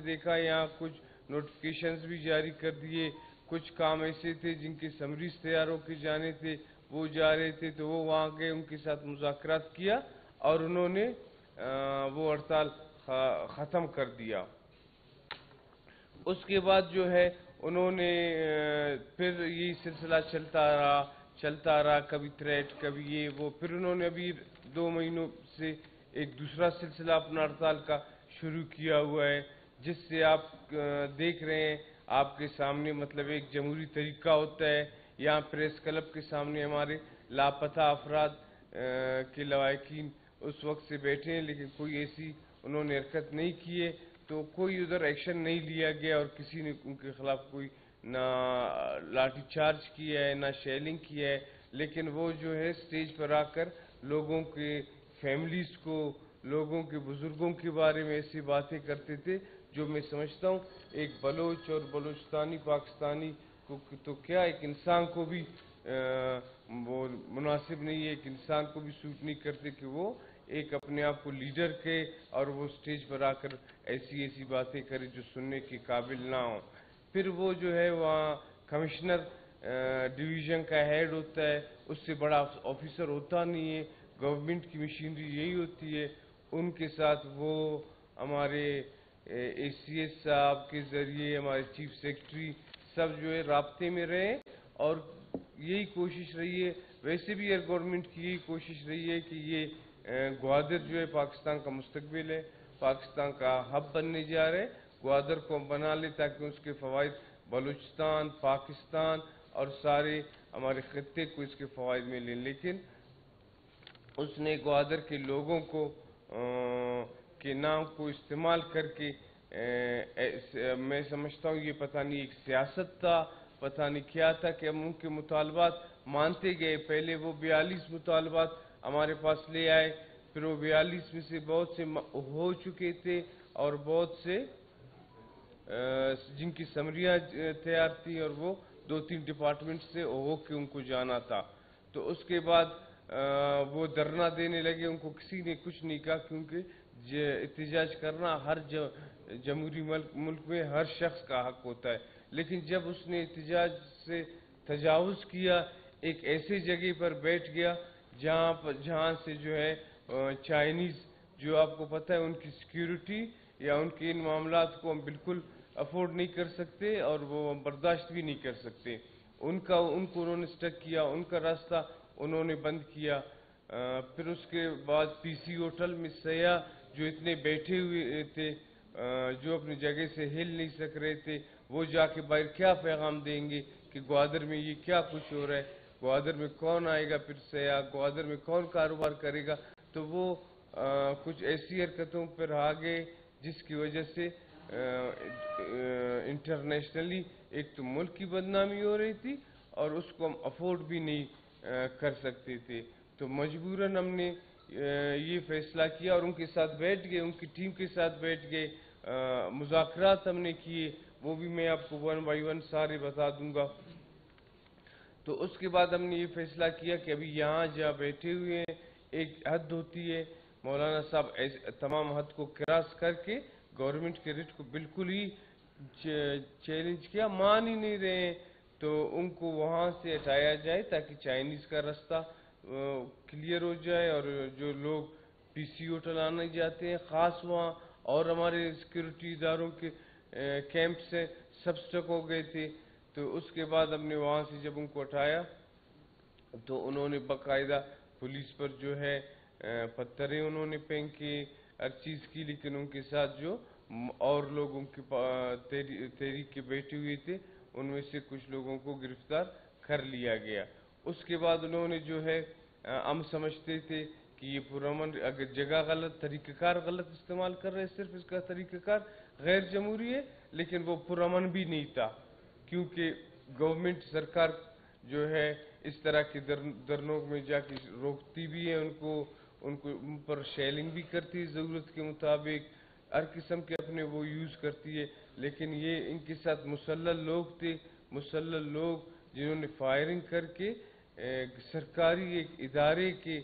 आपने देखा यहाँ कुछ नोटिफिकेशंस भी जारी कर दिए। कुछ काम ऐसे थे जिनके समरीज तैयार होकर जाने थे, वो जा रहे थे तो वो वहाँ गए, उनके साथ मुज़ाकरात किया और उन्होंने वो हड़ताल ख़त्म कर दिया। उसके बाद जो है उन्होंने फिर ये सिलसिला चलता रहा, कभी थ्रेट कभी ये वो, फिर उन्होंने अभी 2 महीनों से एक दूसरा सिलसिला अपना हड़ताल का शुरू किया हुआ है, जिससे आप देख रहे हैं आपके सामने मतलब एक जमहूरी तरीका होता है। यहाँ प्रेस क्लब के सामने हमारे लापता अफराद के लवाकिन उस वक्त से बैठे हैं, लेकिन कोई ऐसी उन्होंने हरकत नहीं की है, तो कोई उधर एक्शन नहीं लिया गया और किसी ने उनके खिलाफ कोई ना लाठीचार्ज किया है ना शेलिंग किया है। लेकिन वो जो है स्टेज पर आकर लोगों के फैमिलीज़ को, लोगों के बुजुर्गों के बारे में ऐसी बातें करते थे जो मैं समझता हूँ एक बलोच और बलोचिस्तानी पाकिस्तानी को तो क्या एक इंसान को भी वो मुनासिब नहीं है, एक इंसान को भी सूट नहीं करते कि वो एक अपने आप को लीडर के और वो स्टेज पर आकर ऐसी ऐसी बातें करे जो सुनने के काबिल ना हो। फिर वो जो है वहाँ कमिश्नर डिवीज़न का हेड होता है, उससे बड़ा ऑफिसर होता नहीं है, गवर्नमेंट की मशीनरी यही होती है। उनके साथ वो हमारे ACS साहब के ज़रिए हमारे चीफ सेक्रेटरी सब जो है राब्ते में रहे और यही कोशिश रही है, वैसे भी एयर गवर्नमेंट की यही कोशिश रही है कि ये ग्वादर जो है पाकिस्तान का मुस्तकबिल है, पाकिस्तान का हब बनने जा रहे हैं, ग्वादर को बना ले ताकि उसके फ़वाइद बलूचिस्तान पाकिस्तान और सारे हमारे ख़त्े को इसके फ़वाइद मिले। लेकिन उसने ग्वादर के लोगों को के नाम को इस्तेमाल करके मैं समझता हूँ ये पता नहीं एक सियासत था, पता नहीं क्या था कि हम उनके मुतालबात मानते गए। पहले वो 42 मुतालबात हमारे पास ले आए, फिर वो 42 में से बहुत से हो चुके थे और बहुत से जिनकी समरियाँ तैयार थी और वो 2-3 डिपार्टमेंट से हो के उनको जाना था। तो उसके बाद वो धरना देने लगे, उनको किसी ने कुछ नहीं कहा क्योंकि एहतजाज करना हर जमहूरी मुल्क में हर शख्स का हक होता है। लेकिन जब उसने एहतजाज से तजावुज़ किया, एक ऐसी जगह पर बैठ गया जहाँ से जो है चाइनीज़ जो आपको पता है उनकी सिक्योरिटी या उनके इन मामलात को हम बिल्कुल अफोर्ड नहीं कर सकते और वो हम बर्दाश्त भी नहीं कर सकते। उनको उन्होंने स्टक किया, उनका रास्ता उन्होंने बंद किया। फिर उसके बाद PC होटल में सया जो इतने बैठे हुए थे जो अपनी जगह से हिल नहीं सक रहे थे, वो जाके बाहर क्या पैगाम देंगे कि ग्वादर में ये क्या कुछ हो रहा है, ग्वादर में कौन आएगा फिर सया, ग्वादर में कौन कारोबार करेगा। तो वो कुछ ऐसी हरकतों पर आ गए जिसकी वजह से इंटरनेशनली एक तो मुल्क की बदनामी हो रही थी और उसको हम अफोर्ड भी नहीं कर सकते थे। तो मजबूरन हमने ये फैसला किया और उनके साथ बैठ गए, उनकी टीम के साथ बैठ गए, मुज़ाकरात हमने किए, वो भी मैं आपको 1 by 1 सारे बता दूंगा। तो उसके बाद हमने ये फैसला किया कि अभी यहाँ जहाँ बैठे हुए हैं एक हद होती है, मौलाना साहब तमाम हद को क्रॉस करके गवर्नमेंट के रिट को बिल्कुल ही चैलेंज किया, मान ही नहीं रहे हैं, तो उनको वहाँ से हटाया जाए ताकि चाइनीज़ का रास्ता क्लियर हो जाए और जो लोग PC होटल आने जाते हैं ख़ास वहाँ और हमारे सिक्योरिटी इदारों के कैंप से सब स्टक हो गए थे। तो उसके बाद हमने वहाँ से जब उनको हटाया तो उन्होंने बाकायदा पुलिस पर जो है पत्थरें उन्होंने फेंके हर चीज़ की, लेकिन उनके साथ जो और लोग उनके तहरीक के बैठे हुए थे उनमें से कुछ लोगों को गिरफ्तार कर लिया गया। उसके बाद उन्होंने जो है हम समझते थे कि ये पुरमन अगर जगह गलत तरीक़ाकार गलत इस्तेमाल कर रहे हैं, सिर्फ इसका तरीक़ाकार गैर जमहूरी है, लेकिन वो पुरमन भी नहीं था क्योंकि गवर्नमेंट सरकार जो है इस तरह के धरनों में जाके रोकती भी है, उनको उन पर शेलिंग भी करती है, ज़रूरत के मुताबिक हर किस्म के अपने वो यूज़ करती है। लेकिन ये इनके साथ मुसल्लल लोग थे, मुसल्लल लोग जिन्होंने फायरिंग करके सरकारी एक इदारे के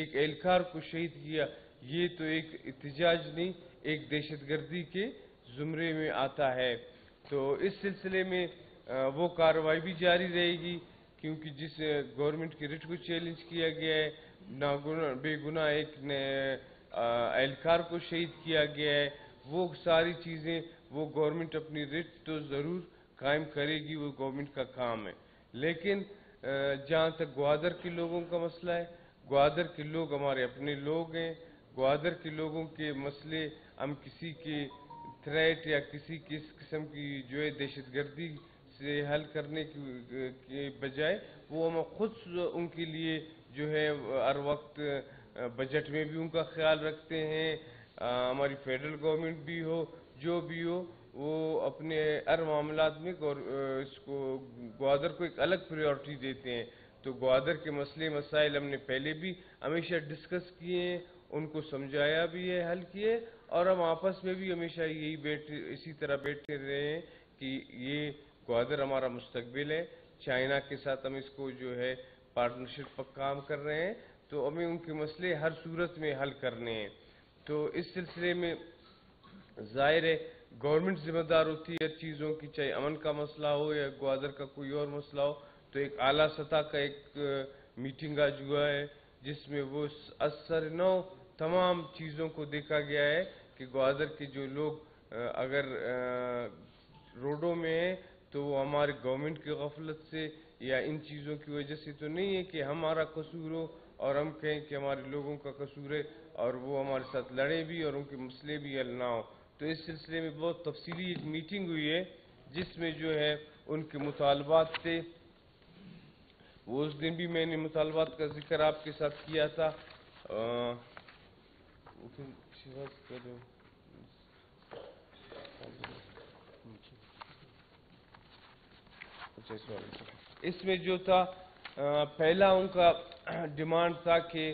एक एहलकार को शहीद किया। ये तो एक एहतजाज नहीं, एक दहशतगर्दी के ज़ुमरे में आता है। तो इस सिलसिले में वो कार्रवाई भी जारी रहेगी, क्योंकि जिस गवर्नमेंट की रिट को चैलेंज किया गया है, बेगुनाह एक एहलकार को शहीद किया गया है, वो सारी चीज़ें वो गवर्नमेंट अपनी रिट तो ज़रूर कायम करेगी, वो गवर्नमेंट का काम है। लेकिन जहाँ तक ग्वादर के लोगों का मसला है, ग्वादर के लोग हमारे अपने लोग हैं। ग्वादर के लोगों के मसले हम किसी के थ्रेट या किसी किस किस्म की जो है दहशतगर्दी से हल करने के बजाय वो हम खुद उनके लिए जो है हर वक्त बजट में भी उनका ख्याल रखते हैं। हमारी फेडरल गवर्नमेंट भी हो जो भी हो, वो अपने हर मामला में इसको ग्वादर को एक अलग प्रायोरिटी देते हैं। तो ग्वादर के मसले मसाइल हमने पहले भी हमेशा डिस्कस किए हैं, उनको समझाया भी है, हल किए, और हम आपस में भी हमेशा यही इसी तरह बैठे रहे हैं कि ये ग्वादर हमारा मुस्तकबिल है। चाइना के साथ हम इसको जो है पार्टनरशिप पर काम कर रहे हैं, तो हमें उनके मसले हर सूरत में हल करने हैं। तो इस सिलसिले में जाहिर है गवर्नमेंट जिम्मेदार होती है चीज़ों की, चाहे अमन का मसला हो या ग्वादर का कोई और मसला हो। तो एक आला सतह का एक मीटिंग आज हुआ है, जिसमें वो असर नौ तमाम चीज़ों को देखा गया है कि ग्वादर के जो लोग अगर रोडों में हैं तो वो हमारे गवर्नमेंट की गफलत से या इन चीज़ों की वजह से तो नहीं है कि हमारा कसूर हो और हम कहें कि हमारे लोगों का कसूर है और वो हमारे साथ लड़े भी और उनके मसले भी हल ना हो। तो इस सिलसिले में बहुत तफसीली एक मीटिंग हुई है, जिसमें जो है उनके मुतालबात थे। वो उस दिन भी मैंने मुतालबात का जिक्र आपके साथ किया था। इसमें जो था पहला उनका डिमांड था कि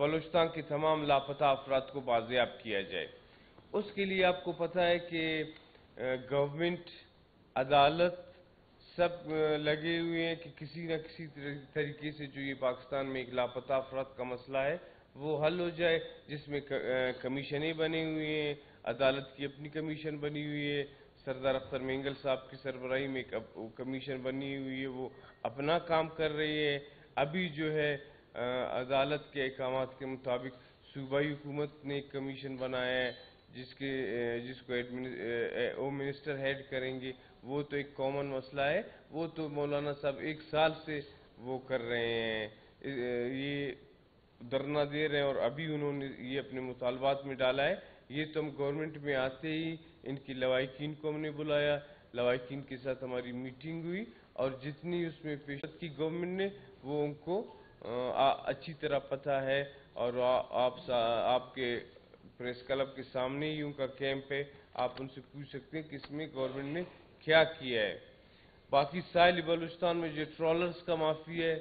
बलूचिस्तान के तमाम लापता अफराद को बाजियाब किया जाए। उसके लिए आपको पता है कि गवर्नमेंट अदालत सब लगे हुए हैं कि किसी न किसी तरीके से जो ये पाकिस्तान में एक लापता अफराद का मसला है वो हल हो जाए, जिसमें कमीशनें बने हुए हैं, अदालत की अपनी कमीशन बनी हुई है, सरदार अख्तर मेंगल साहब की सरबराही में एक कमीशन बनी हुई है, वो अपना काम कर रही है। अभी जो है अदालत के अहकामात के मुताबिक सूबाई हुकूमत ने एक कमीशन बनाया है, जिसको होम मिनिस्टर हेड करेंगे। वो तो एक कॉमन मसला है, वो तो मौलाना साहब एक साल से वो कर रहे हैं, ये धरना दे रहे हैं, और अभी उन्होंने ये अपने मुतालबात में डाला है। ये तो हम गवर्नमेंट में आते ही इनकी लवाकिन को हमने बुलाया, लवाकिन के साथ हमारी मीटिंग हुई, और जितनी उसमें पेशकश की गवर्नमेंट ने वो उनको अच्छी तरह पता है, और आपके प्रेस क्लब के सामने ही उनका कैंप है, आप उनसे पूछ सकते हैं कि इसमें गवर्नमेंट ने क्या किया है। बाकी साहिल बलूचिस्तान में जो ट्रॉलर्स का माफिया है,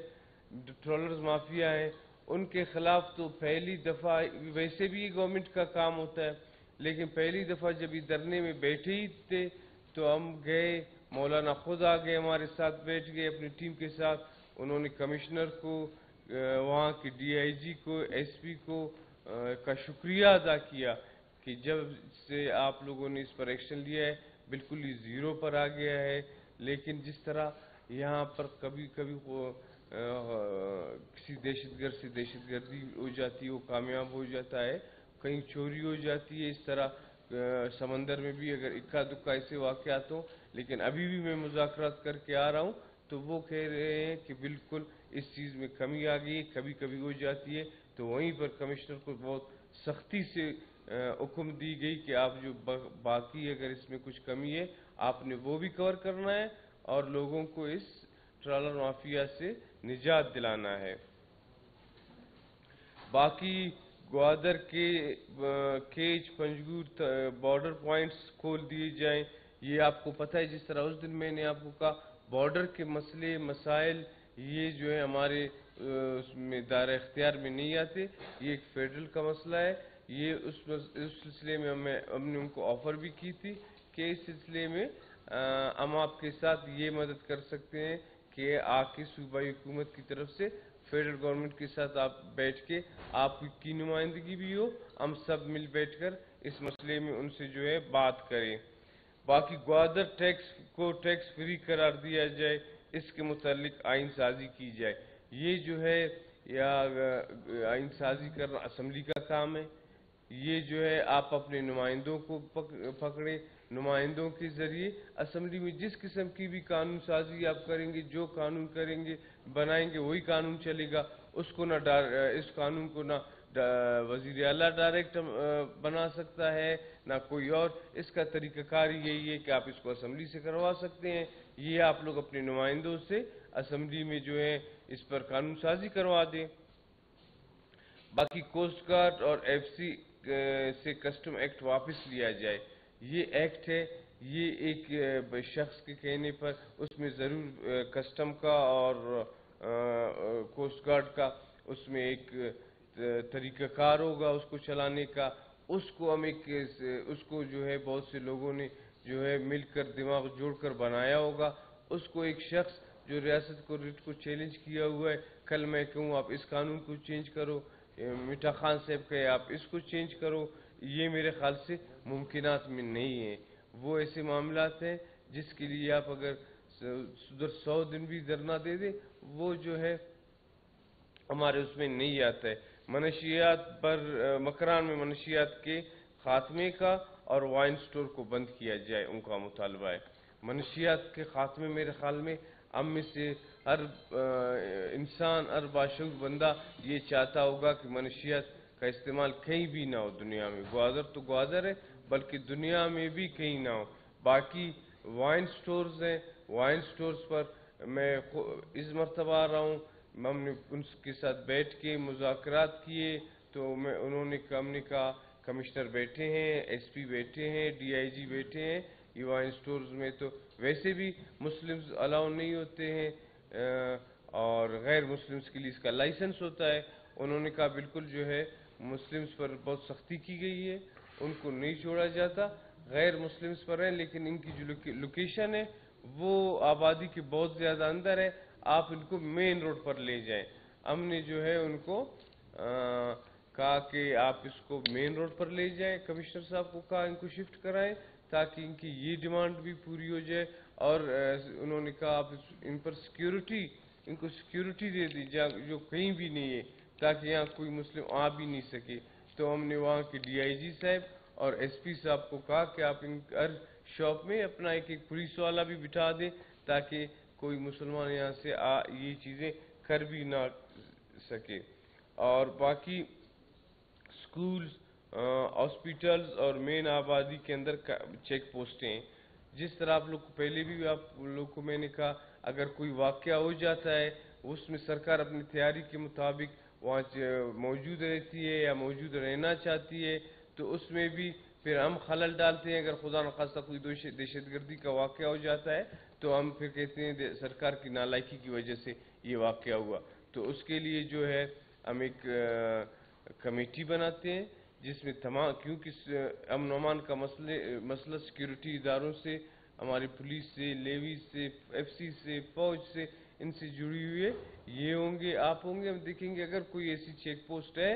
ट्रॉलर्स माफिया है, उनके खिलाफ तो पहली दफ़ा, वैसे भी गवर्नमेंट का काम होता है, लेकिन पहली दफ़ा जब ये धरने में बैठे ही थे तो हम गए, मौलाना खुद आ गए, हमारे साथ बैठ गए अपनी टीम के साथ। उन्होंने कमिश्नर को, वहाँ के DIG को, SP को का शुक्रिया अदा किया कि जब से आप लोगों ने इस पर एक्शन लिया है बिल्कुल ही ज़ीरो पर आ गया है। लेकिन जिस तरह यहाँ पर कभी कभी किसी दहशतगर्द से दहशतगर्दी हो जाती है, वो कामयाब हो जाता है, कहीं चोरी हो जाती है, इस तरह समंदर में भी अगर इक्का दुक्का ऐसे वाक़यात हो। लेकिन अभी भी मैं मुज़ाकरात करके आ रहा हूँ तो वो कह रहे हैं कि बिल्कुल इस चीज़ में कमी आ गई, कभी कभी हो जाती है। तो वहीं पर कमिश्नर को बहुत सख्ती से हुक्म दी गई कि आप जो बाकी अगर इसमें कुछ कमी है आपने वो भी कवर करना है और लोगों को इस ट्रॉलर माफिया से निजात दिलाना है। बाकी ग्वादर के केज पंजगूर बॉर्डर पॉइंट्स खोल दिए जाएं, ये आपको पता है, जिस तरह उस दिन मैंने आपको कहा बॉर्डर के मसले मसाइल ये जो है हमारे उसमें दायरा इख्तियार में नहीं आते, ये एक फेडरल का मसला है। ये उस सिलसिले में हमने उनको ऑफर भी की थी कि इस सिलसिले में हम आपके साथ ये मदद कर सकते हैं कि आके सूबाई हुकूमत की तरफ से फेडरल गवर्नमेंट के साथ आप बैठ के आपकी नुमाइंदगी भी हो, हम सब मिल बैठकर इस मसले में उनसे जो है बात करें। बाकी ग्वादर टैक्स को टैक्स फ्री करार दिया जाए, इसके मुतालिक आइन साजी की जाए। ये जो है या आइन साजी करना असम्बली का काम है। ये जो है आप अपने नुमाइंदों को पकड़े, नुमाइंदों के जरिए असम्बली में जिस किस्म की भी कानून साजी आप करेंगे, जो कानून करेंगे बनाएंगे वही कानून चलेगा। उसको ना इस कानून को ना वजीर आला डायरेक्ट बना सकता है ना कोई और। इसका तरीकाकार यही है कि आप इसको असम्बली से करवा सकते हैं। ये आप लोग अपने नुमाइंदों से असम्बली में जो है इस पर कानून साजी करवा दें। बाकी कोस्ट गार्ड और एफसी से कस्टम एक्ट वापस लिया जाए। ये एक्ट है, ये एक शख्स के कहने पर उसमें ज़रूर कस्टम का और कोस्ट गार्ड का उसमें एक तरीकाकार होगा उसको चलाने का। उसको हम एक उसको जो है बहुत से लोगों ने जो है मिलकर दिमाग जोड़कर बनाया होगा। उसको एक शख्स जो रियासत को रिट को चैलेंज किया हुआ है, कल मैं कहूँ आप इस कानून को चेंज करो, मिठा खान साहब कहे आप इसको चेंज करो, ये मेरे ख्याल से मुमकिनात में नहीं है। वो ऐसे मामलात हैं जिसके लिए आप अगर 100 दिन भी धरना दे दें वो जो है हमारे उसमें नहीं आता है। मनशियात पर मकरान में मनशियात के खात्मे का और वाइन स्टोर को बंद किया जाए, उनका मुतालबा है। मनशियात के खात्मे मेरे ख्याल में हम में से हर इंसान हर बाशूर बंदा ये चाहता होगा कि मनशियात का इस्तेमाल कहीं भी ना हो दुनिया में। ग्वादर तो ग्वादर है, बल्कि दुनिया में भी कहीं ना हो। बाकी वाइन स्टोर्स हैं, वाइन स्टोर्स पर मैं इस मरतबा आ रहा हूँ, हमने उनके साथ बैठ के मुज़ाकरात किए तो मैं उन्होंने हमने कहा कमिश्नर बैठे हैं, एसपी बैठे हैं, डीआईजी बैठे हैं, ये वाइन स्टोर्स में तो वैसे भी मुस्लिम्स अलाउ नहीं होते हैं और गैर मुस्लिम्स के लिए इसका लाइसेंस होता है। उन्होंने कहा बिल्कुल जो है मुस्लिम्स पर बहुत सख्ती की गई है, उनको नहीं छोड़ा जाता। गैर मुस्लिम्स पर है लेकिन इनकी जो लोकेशन है वो आबादी के बहुत ज़्यादा अंदर है। आप इनको मेन रोड पर ले जाएं। हमने जो है उनको कहा कि आप इसको मेन रोड पर ले जाएं। कमिश्नर साहब को कहा इनको शिफ्ट कराएं ताकि इनकी ये डिमांड भी पूरी हो जाए। और उन्होंने कहा आप इन पर सिक्योरिटी इनको सिक्योरिटी दे दी जो कहीं भी नहीं है, ताकि यहाँ कोई मुस्लिम आ भी नहीं सके। तो हमने वहाँ के डीआईजी साहब और एसपी साहब को कहा कि आप इन हर शॉप में अपना एक एक पुलिस वाला भी बिठा दें ताकि कोई मुसलमान यहाँ से ये चीज़ें कर भी ना सके। और बाकी स्कूल्स, हॉस्पिटल्स और मेन आबादी के अंदर चेक पोस्टें हैं। जिस तरह आप लोग को पहले भी आप लोग को मैंने कहा अगर कोई वाकया हो जाता है उसमें सरकार अपनी तैयारी के मुताबिक वहाँ मौजूद रहती है या मौजूद रहना चाहती है, तो उसमें भी फिर हम खलल डालते हैं। अगर खुदा न खास्ता कोई दहशतगर्दी का वाकया हो जाता है तो हम फिर कहते हैं सरकार की नालायकी की वजह से ये वाकया हुआ। तो उसके लिए जो है हम एक कमेटी बनाते हैं जिसमें तमाम क्योंकि अमन अमान का मसला सिक्योरिटी इदारों से, हमारे पुलिस से, लेवी से, एफसी से, फौज से, इनसे जुड़ी हुई है, ये होंगे, आप होंगे। हम देखेंगे अगर कोई ऐसी चेक पोस्ट है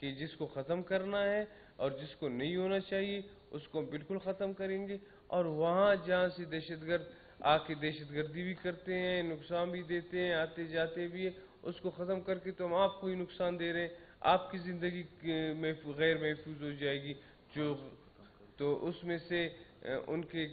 कि जिसको ख़त्म करना है और जिसको नहीं होना चाहिए उसको बिल्कुल ख़त्म करेंगे। और वहाँ जहाँ से दहशतगर्द आके दहशतगर्दी भी करते हैं, नुकसान भी देते हैं, आते जाते भी है, उसको ख़त्म करके तो हम आपको ही नुकसान दे रहे हैं, आपकी ज़िंदगी गैर महफूज हो जाएगी। जो तो उसमें से उनके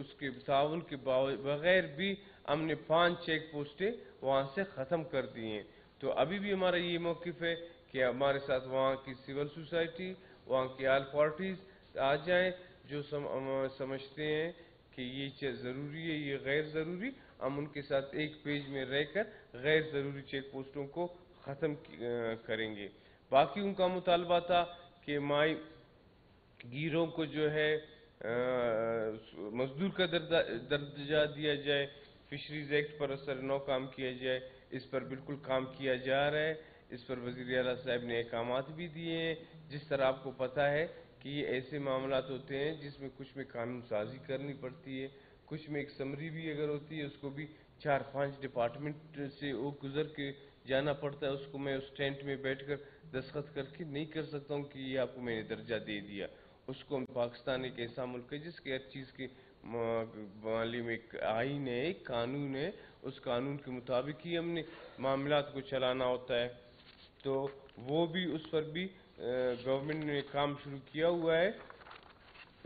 उसके ताउन के बगैर भी हमने 5 चेक पोस्टें वहाँ से ख़त्म कर दी हैं। तो अभी भी हमारा ये मौक़िफ़ है कि हमारे साथ वहाँ की सिविल सोसाइटी, वहाँ की आल पार्टीज आ जाएं। जो समझते हैं कि ये चीज़ ज़रूरी है, ये गैर ज़रूरी, हम उनके साथ एक पेज में रहकर गैर ज़रूरी चेक पोस्टों को ख़त्म करेंगे। बाकी उनका मुतालबा था कि माई गिरों को जो है मजदूर का दर्जा दिया जाए, फिशरीज एक्ट पर असर नौ काम किया जाए। इस पर बिल्कुल काम किया जा रहा है, इस पर वज़ीर आला साहब ने अहकामात भी दिए हैं। जिस तरह आपको पता है कि ये ऐसे मामलात होते हैं जिसमें कुछ में कानून साजी करनी पड़ती है, कुछ में एक समरी भी अगर होती है उसको भी 4-5 डिपार्टमेंट से वो गुजर के जाना पड़ता है, उसको मैं उस टेंट में बैठकर दस्तखत करके नहीं कर सकता हूँ कि ये आपको मैंने दर्जा दे दिया। उसको पाकिस्तान एक ऐसा मुल्क है जिसके हर चीज़ के मालिम एक आइन है, एक कानून है, उस कानून के मुताबिक ही हमने मामलात को चलाना होता है। तो वो भी उस पर भी गवर्नमेंट ने काम शुरू किया हुआ है,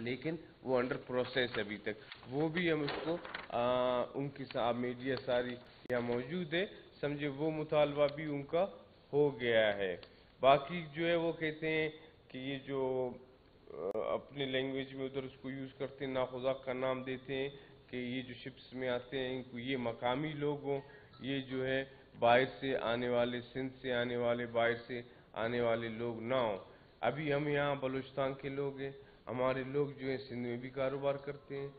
लेकिन वो अंडर प्रोसेस अभी तक। वो भी हम उसको उनकी मीडिया सारी यहाँ मौजूद है, समझे वो मुतालबा भी उनका हो गया है। बाकी जो है वो कहते हैं कि ये जो अपने लैंग्वेज में उधर उसको यूज़ करते हैं, नाखुदा का नाम देते हैं कि ये जो शिप्स में आते हैं इनको ये मकामी लोग हों, ये जो है बाहर से आने वाले, सिंध से आने वाले, बाहर से आने वाले लोग ना हों। अभी हम यहाँ बलूचिस्तान के लोग हैं, हमारे लोग जो है सिंध में भी कारोबार करते हैं,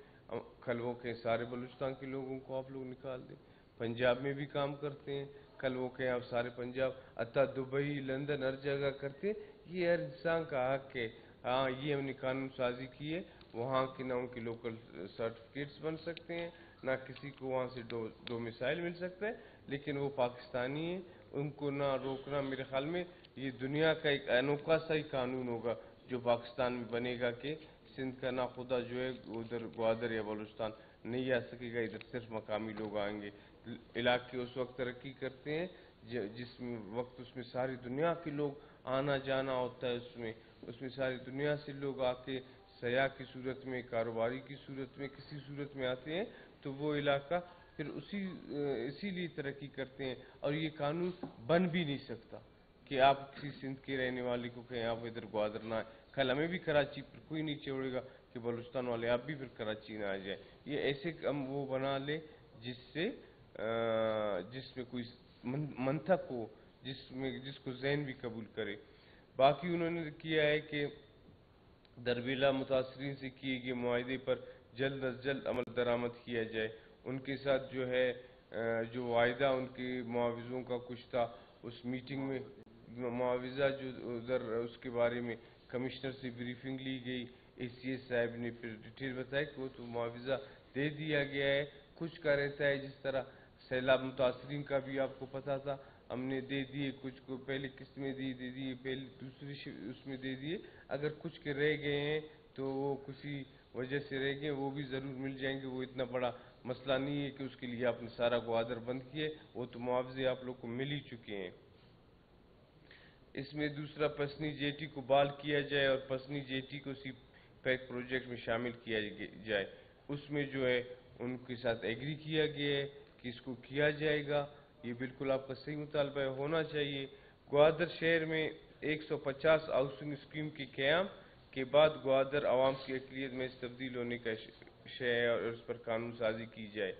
कल वो के सारे बलूचिस्तान के लोगों को आप लोग निकाल दें, पंजाब में भी काम करते हैं, कल वो के आप सारे पंजाब अतः दुबई, लंदन, हर जगह करते हैं। ये हर इंसान का हक है। हाँ, ये हमने कानून साजी की है, वहाँ के ना उनके लोकल सर्टिफिकेट्स बन सकते हैं, ना किसी को वहाँ से दो मिसाइल मिल सकता है, लेकिन वो पाकिस्तानी है, उनको ना रोकना। मेरे ख्याल में ये दुनिया का एक अनोखा सा ही कानून होगा जो पाकिस्तान में बनेगा कि सिंध का नाखुदा जो है उधर ग्वादर या बलूचिस्तान नहीं आ सकेगा, इधर सिर्फ मकामी लोग आएंगे। इलाके उस वक्त तरक्की करते हैं जिस वक्त उसमें सारी दुनिया के लोग आना जाना होता है, उसमें सारी दुनिया से लोग आके सयाह की सूरत में, कारोबारी की सूरत में, किसी सूरत में आते हैं, तो वो इलाका फिर इसीलिए तरक्की करते हैं। और ये कानून बन भी नहीं सकता कि आप किसी सिंध के रहने वाले को कहें आप इधर ग्वादर ना आए। कल हमें भी कराची पर कोई नहीं छोड़ेगा कि बलूचिस्तान वाले आप भी फिर कराची ना आ जाए। ये ऐसे हम वो बना ले जिसमें कोई मंथक हो, जिसको जहन भी कबूल करे। बाकी उन्होंने किया है कि दरबीला मुतासरीन से किए गए मुआहदे पर जल्द अज जल्द अमल दरामद किया जाए। उनके साथ जो है जो वायदा उनके मुआवजों का कुछ था, उस मीटिंग में मुआवजा जो उधर उसके बारे में कमिश्नर से ब्रीफिंग ली गई, ACS साहब ने फिर डिटेल बताया कि वो तो मुआवजा दे दिया गया है, कुछ का रहता है। जिस तरह सैलाब मुतासरीन का भी आपको पता था, हमने दे दिए, कुछ को पहले किस्त में दे दिए, पहले दूसरी उसमें दे दिए। अगर कुछ के रह गए हैं तो वो किसी वजह से रह गए, वो भी ज़रूर मिल जाएंगे। वो इतना बड़ा मसला नहीं है कि उसके लिए आपने सारा ग्वादर बंद किए, वो तो मुआवजे आप लोग को मिल ही चुके हैं। इसमें दूसरा पसनी जेटी को बहाल किया जाए और पसनी जेटी को CPEC प्रोजेक्ट में शामिल किया जाए। उसमें जो है उनके साथ एग्री किया गया है कि इसको किया जाएगा। ये बिल्कुल आपका सही मुतालबा होना चाहिए। ग्वादर शहर में 150 हाउसिंग स्कीम के क़याम के बाद ग्वादर आवाम की अक़लियत में इस तब्दील होने का शय और उस पर कानून साजी की जाए।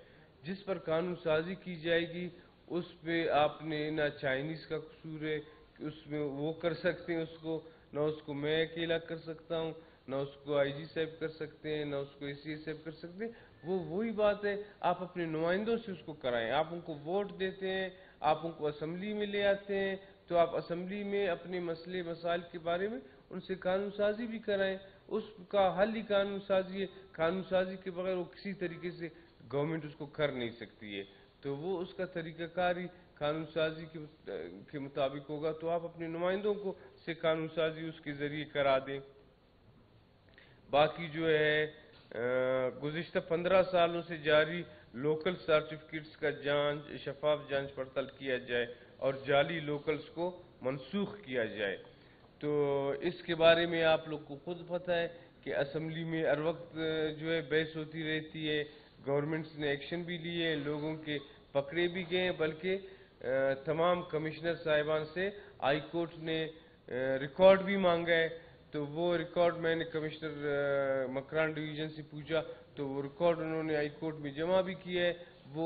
जिस पर कानून साजी की जाएगी उस पर आपने ना चाइनीज़ का कसूर है कि उसमें वो कर सकते हैं, उसको ना उसको मैं अकेला कर सकता हूँ, ना उसको IG साहब कर सकते हैं, ना उसको ACS साहब कर सकते हैं। वही बात है, आप अपने नुमाइंदों से उसको कराएं। आप उनको वोट देते हैं, आप उनको असम्बली में ले आते हैं, तो आप असम्बली में अपने मसले मसाइल के बारे में उनसे कानून साजी भी कराएं। उसका हल ही कानून साजी है। कानून साजी के बगैर वो किसी तरीके से गवर्नमेंट उसको कर नहीं सकती है, तो वो उसका तरीक़ाकार ही कानून साजी के मुताबिक होगा। तो आप अपने नुमाइंदों को से कानून साजी उसके ज़रिए करा दें। बाकी जो है गुज़िश्ता 15 सालों से जारी लोकल सर्टिफिकेट्स का शफाफ जांच पड़ताल किया जाए और जाली लोकल्स को मनसूख किया जाए। तो इसके बारे में आप लोग को खुद पता है कि असम्बली में हर वक्त जो है बहस होती रहती है। गवर्नमेंट्स ने एक्शन भी लिए हैं, लोगों के पकड़े भी गए हैं, बल्कि तमाम कमिश्नर साहिबान से हाई कोर्ट ने रिकॉर्ड भी मांगा है। तो वो रिकॉर्ड मैंने कमिश्नर मकरान डिवीज़न से पूछा, तो वो रिकॉर्ड उन्होंने हाई कोर्ट में जमा भी किया है। वो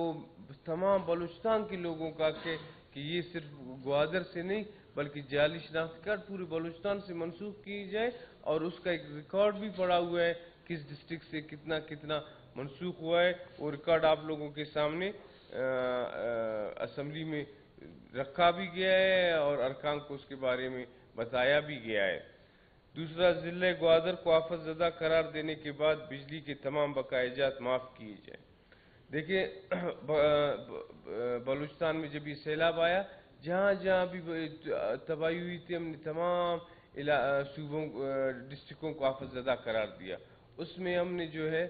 तमाम बलूचिस्तान के लोगों का कि ये सिर्फ ग्वादर से नहीं बल्कि जाली शनाख्त कार्ड पूरे बलूचिस्तान से मनसूख किए जाए, और उसका एक रिकॉर्ड भी पड़ा हुआ है किस डिस्ट्रिक्ट से कितना कितना मनसूख हुआ है। वो रिकॉर्ड आप लोगों के सामने असम्बली में रखा भी गया है और अरकान को उसके बारे में बताया भी गया है। दूसरा, जिले ग्वादर को आफतजदा करार देने के बाद बिजली के तमाम बकायाजात माफ़ किए जाए। देखिए बलूचिस्तान में जब ये सैलाब आया जहाँ जहाँ भी तबाही हुई थी हमने तमाम सूबों डिस्ट्रिक्टों को आफतजदा करार दिया। उसमें हमने जो है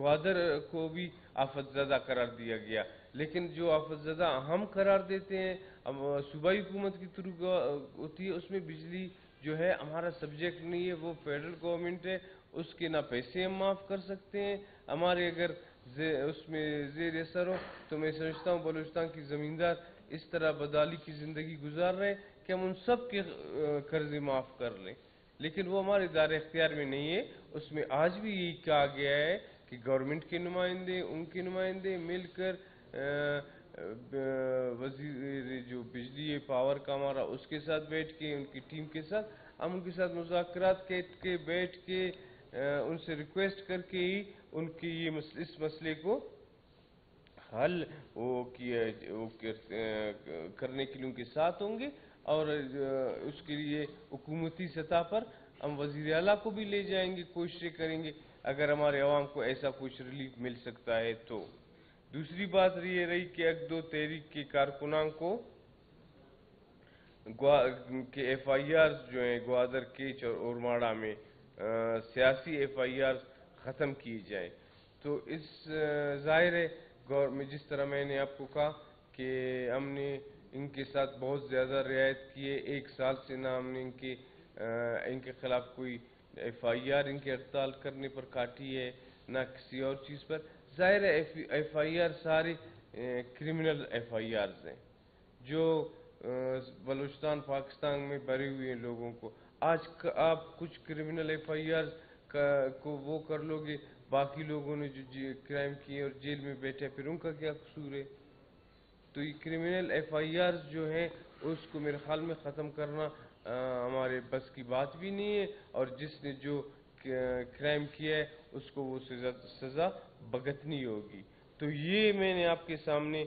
ग्वादर को भी आफतजदा करार दिया गया, लेकिन जो आफतजदा हम करार देते हैं अब सूबाई हुकूमत की थ्रू होती है, उसमें बिजली जो है हमारा सब्जेक्ट नहीं है, वो फेडरल गवर्नमेंट है, उसके ना पैसे हम माफ़ कर सकते हैं। हमारे अगर उसमें जेर असर हो तो मैं समझता हूँ बलूचिस्तान की ज़मींदार इस तरह बदाली की ज़िंदगी गुजार रहे हैं कि हम उन सब के कर्जे माफ़ कर लें, लेकिन वो हमारे दायरे इख्तियार में नहीं है। उसमें आज भी यही कहा गया है कि गवर्नमेंट के नुमाइंदे उनके नुमाइंदे मिलकर वजीर जो बिजली पावर का हमारा उसके साथ बैठ के उनकी टीम के साथ हम उनके साथ मुज़ाकरात के बैठ के उनसे रिक्वेस्ट करके ही उनके ये इस मसले को हल करने के लिए उनके साथ होंगे। और उसके लिए हुकूमती सतह पर हम वज़ीर आला को भी ले जाएंगे, कोशिशें करेंगे अगर हमारे आवाम को ऐसा कुछ रिलीफ मिल सकता है तो। दूसरी बात ये रही कि एक दो तहरीक के कारकुनान को के FIR जो हैं ग्वादर केच और ओरमाड़ा में सियासी FIR ख़त्म किए जाएं। तो इस जाहिर है गवर्नमेंट जिस तरह मैंने आपको कहा कि हमने इनके साथ बहुत ज़्यादा रियायत की है, एक साल से ना हमने इनके खिलाफ कोई FIR इनके हड़ताल करने पर काटी है ना किसी और चीज़ पर। जाहिर है FIR सारे क्रिमिनल FIRs हैं जो बलूचिस्तान पाकिस्तान में भरे हुए हैं लोगों को। आज आप कुछ क्रिमिनल FIRs को वो कर लोगे, बाकी लोगों ने जो क्राइम किए और जेल में बैठे फिर उनका क्या कसूर है? तो ये क्रिमिनल FIRs जो हैं उसको मेरे ख्याल में ख़त्म करना हमारे बस की बात भी नहीं है, और जिसने जो क्राइम किया है उसको वो सज़ा भगतनी होगी। तो ये मैंने आपके सामने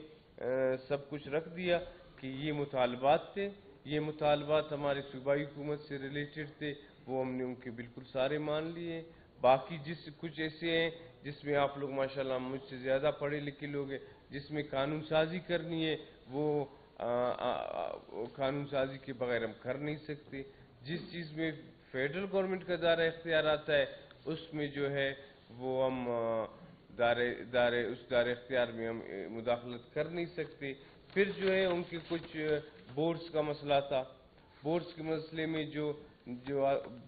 सब कुछ रख दिया कि ये मुतालबात थे, ये मुतालबात हमारे सूबाई हुकूमत से रिलेटेड थे, वो हमने उनके बिल्कुल सारे मान लिए। बाकी जिस कुछ ऐसे हैं जिसमें आप लोग माशाल्लाह मुझसे ज़्यादा पढ़े लिखे लोग हैं, जिसमें कानून साजी करनी है वो कानून साजी के बगैर हम कर नहीं सकते। जिस चीज़ में फेडरल गवर्नमेंट का दायरा इख्तियार आता है उसमें जो है वो हम उस दायरे इख्तियार में हम मुदाखलत कर नहीं सकते। फिर जो है उनके कुछ बोर्ड्स का मसला था, बोर्ड्स के मसले में जो जो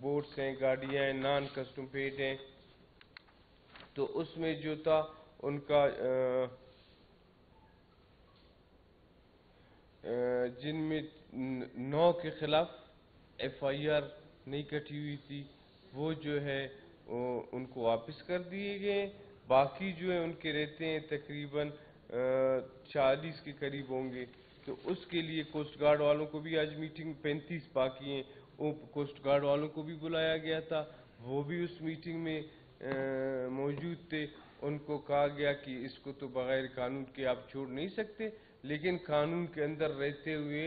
बोर्ड्स हैं गाड़ियाँ हैं नॉन कस्टम पेड हैं, तो उसमें जो था उनका जिनमें 9 के खिलाफ FIR नहीं कटी हुई थी वो जो है उनको वापस कर दिए गए। बाकी जो है उनके रहते हैं तकरीबन 40 के करीब होंगे। तो उसके लिए कोस्ट गार्ड वालों को भी आज मीटिंग 35 बाकी हैं, कोस्ट गार्ड वालों को भी बुलाया गया था, वो भी उस मीटिंग में मौजूद थे। उनको कहा गया कि इसको तो बग़ैर कानून के आप छोड़ नहीं सकते, लेकिन कानून के अंदर रहते हुए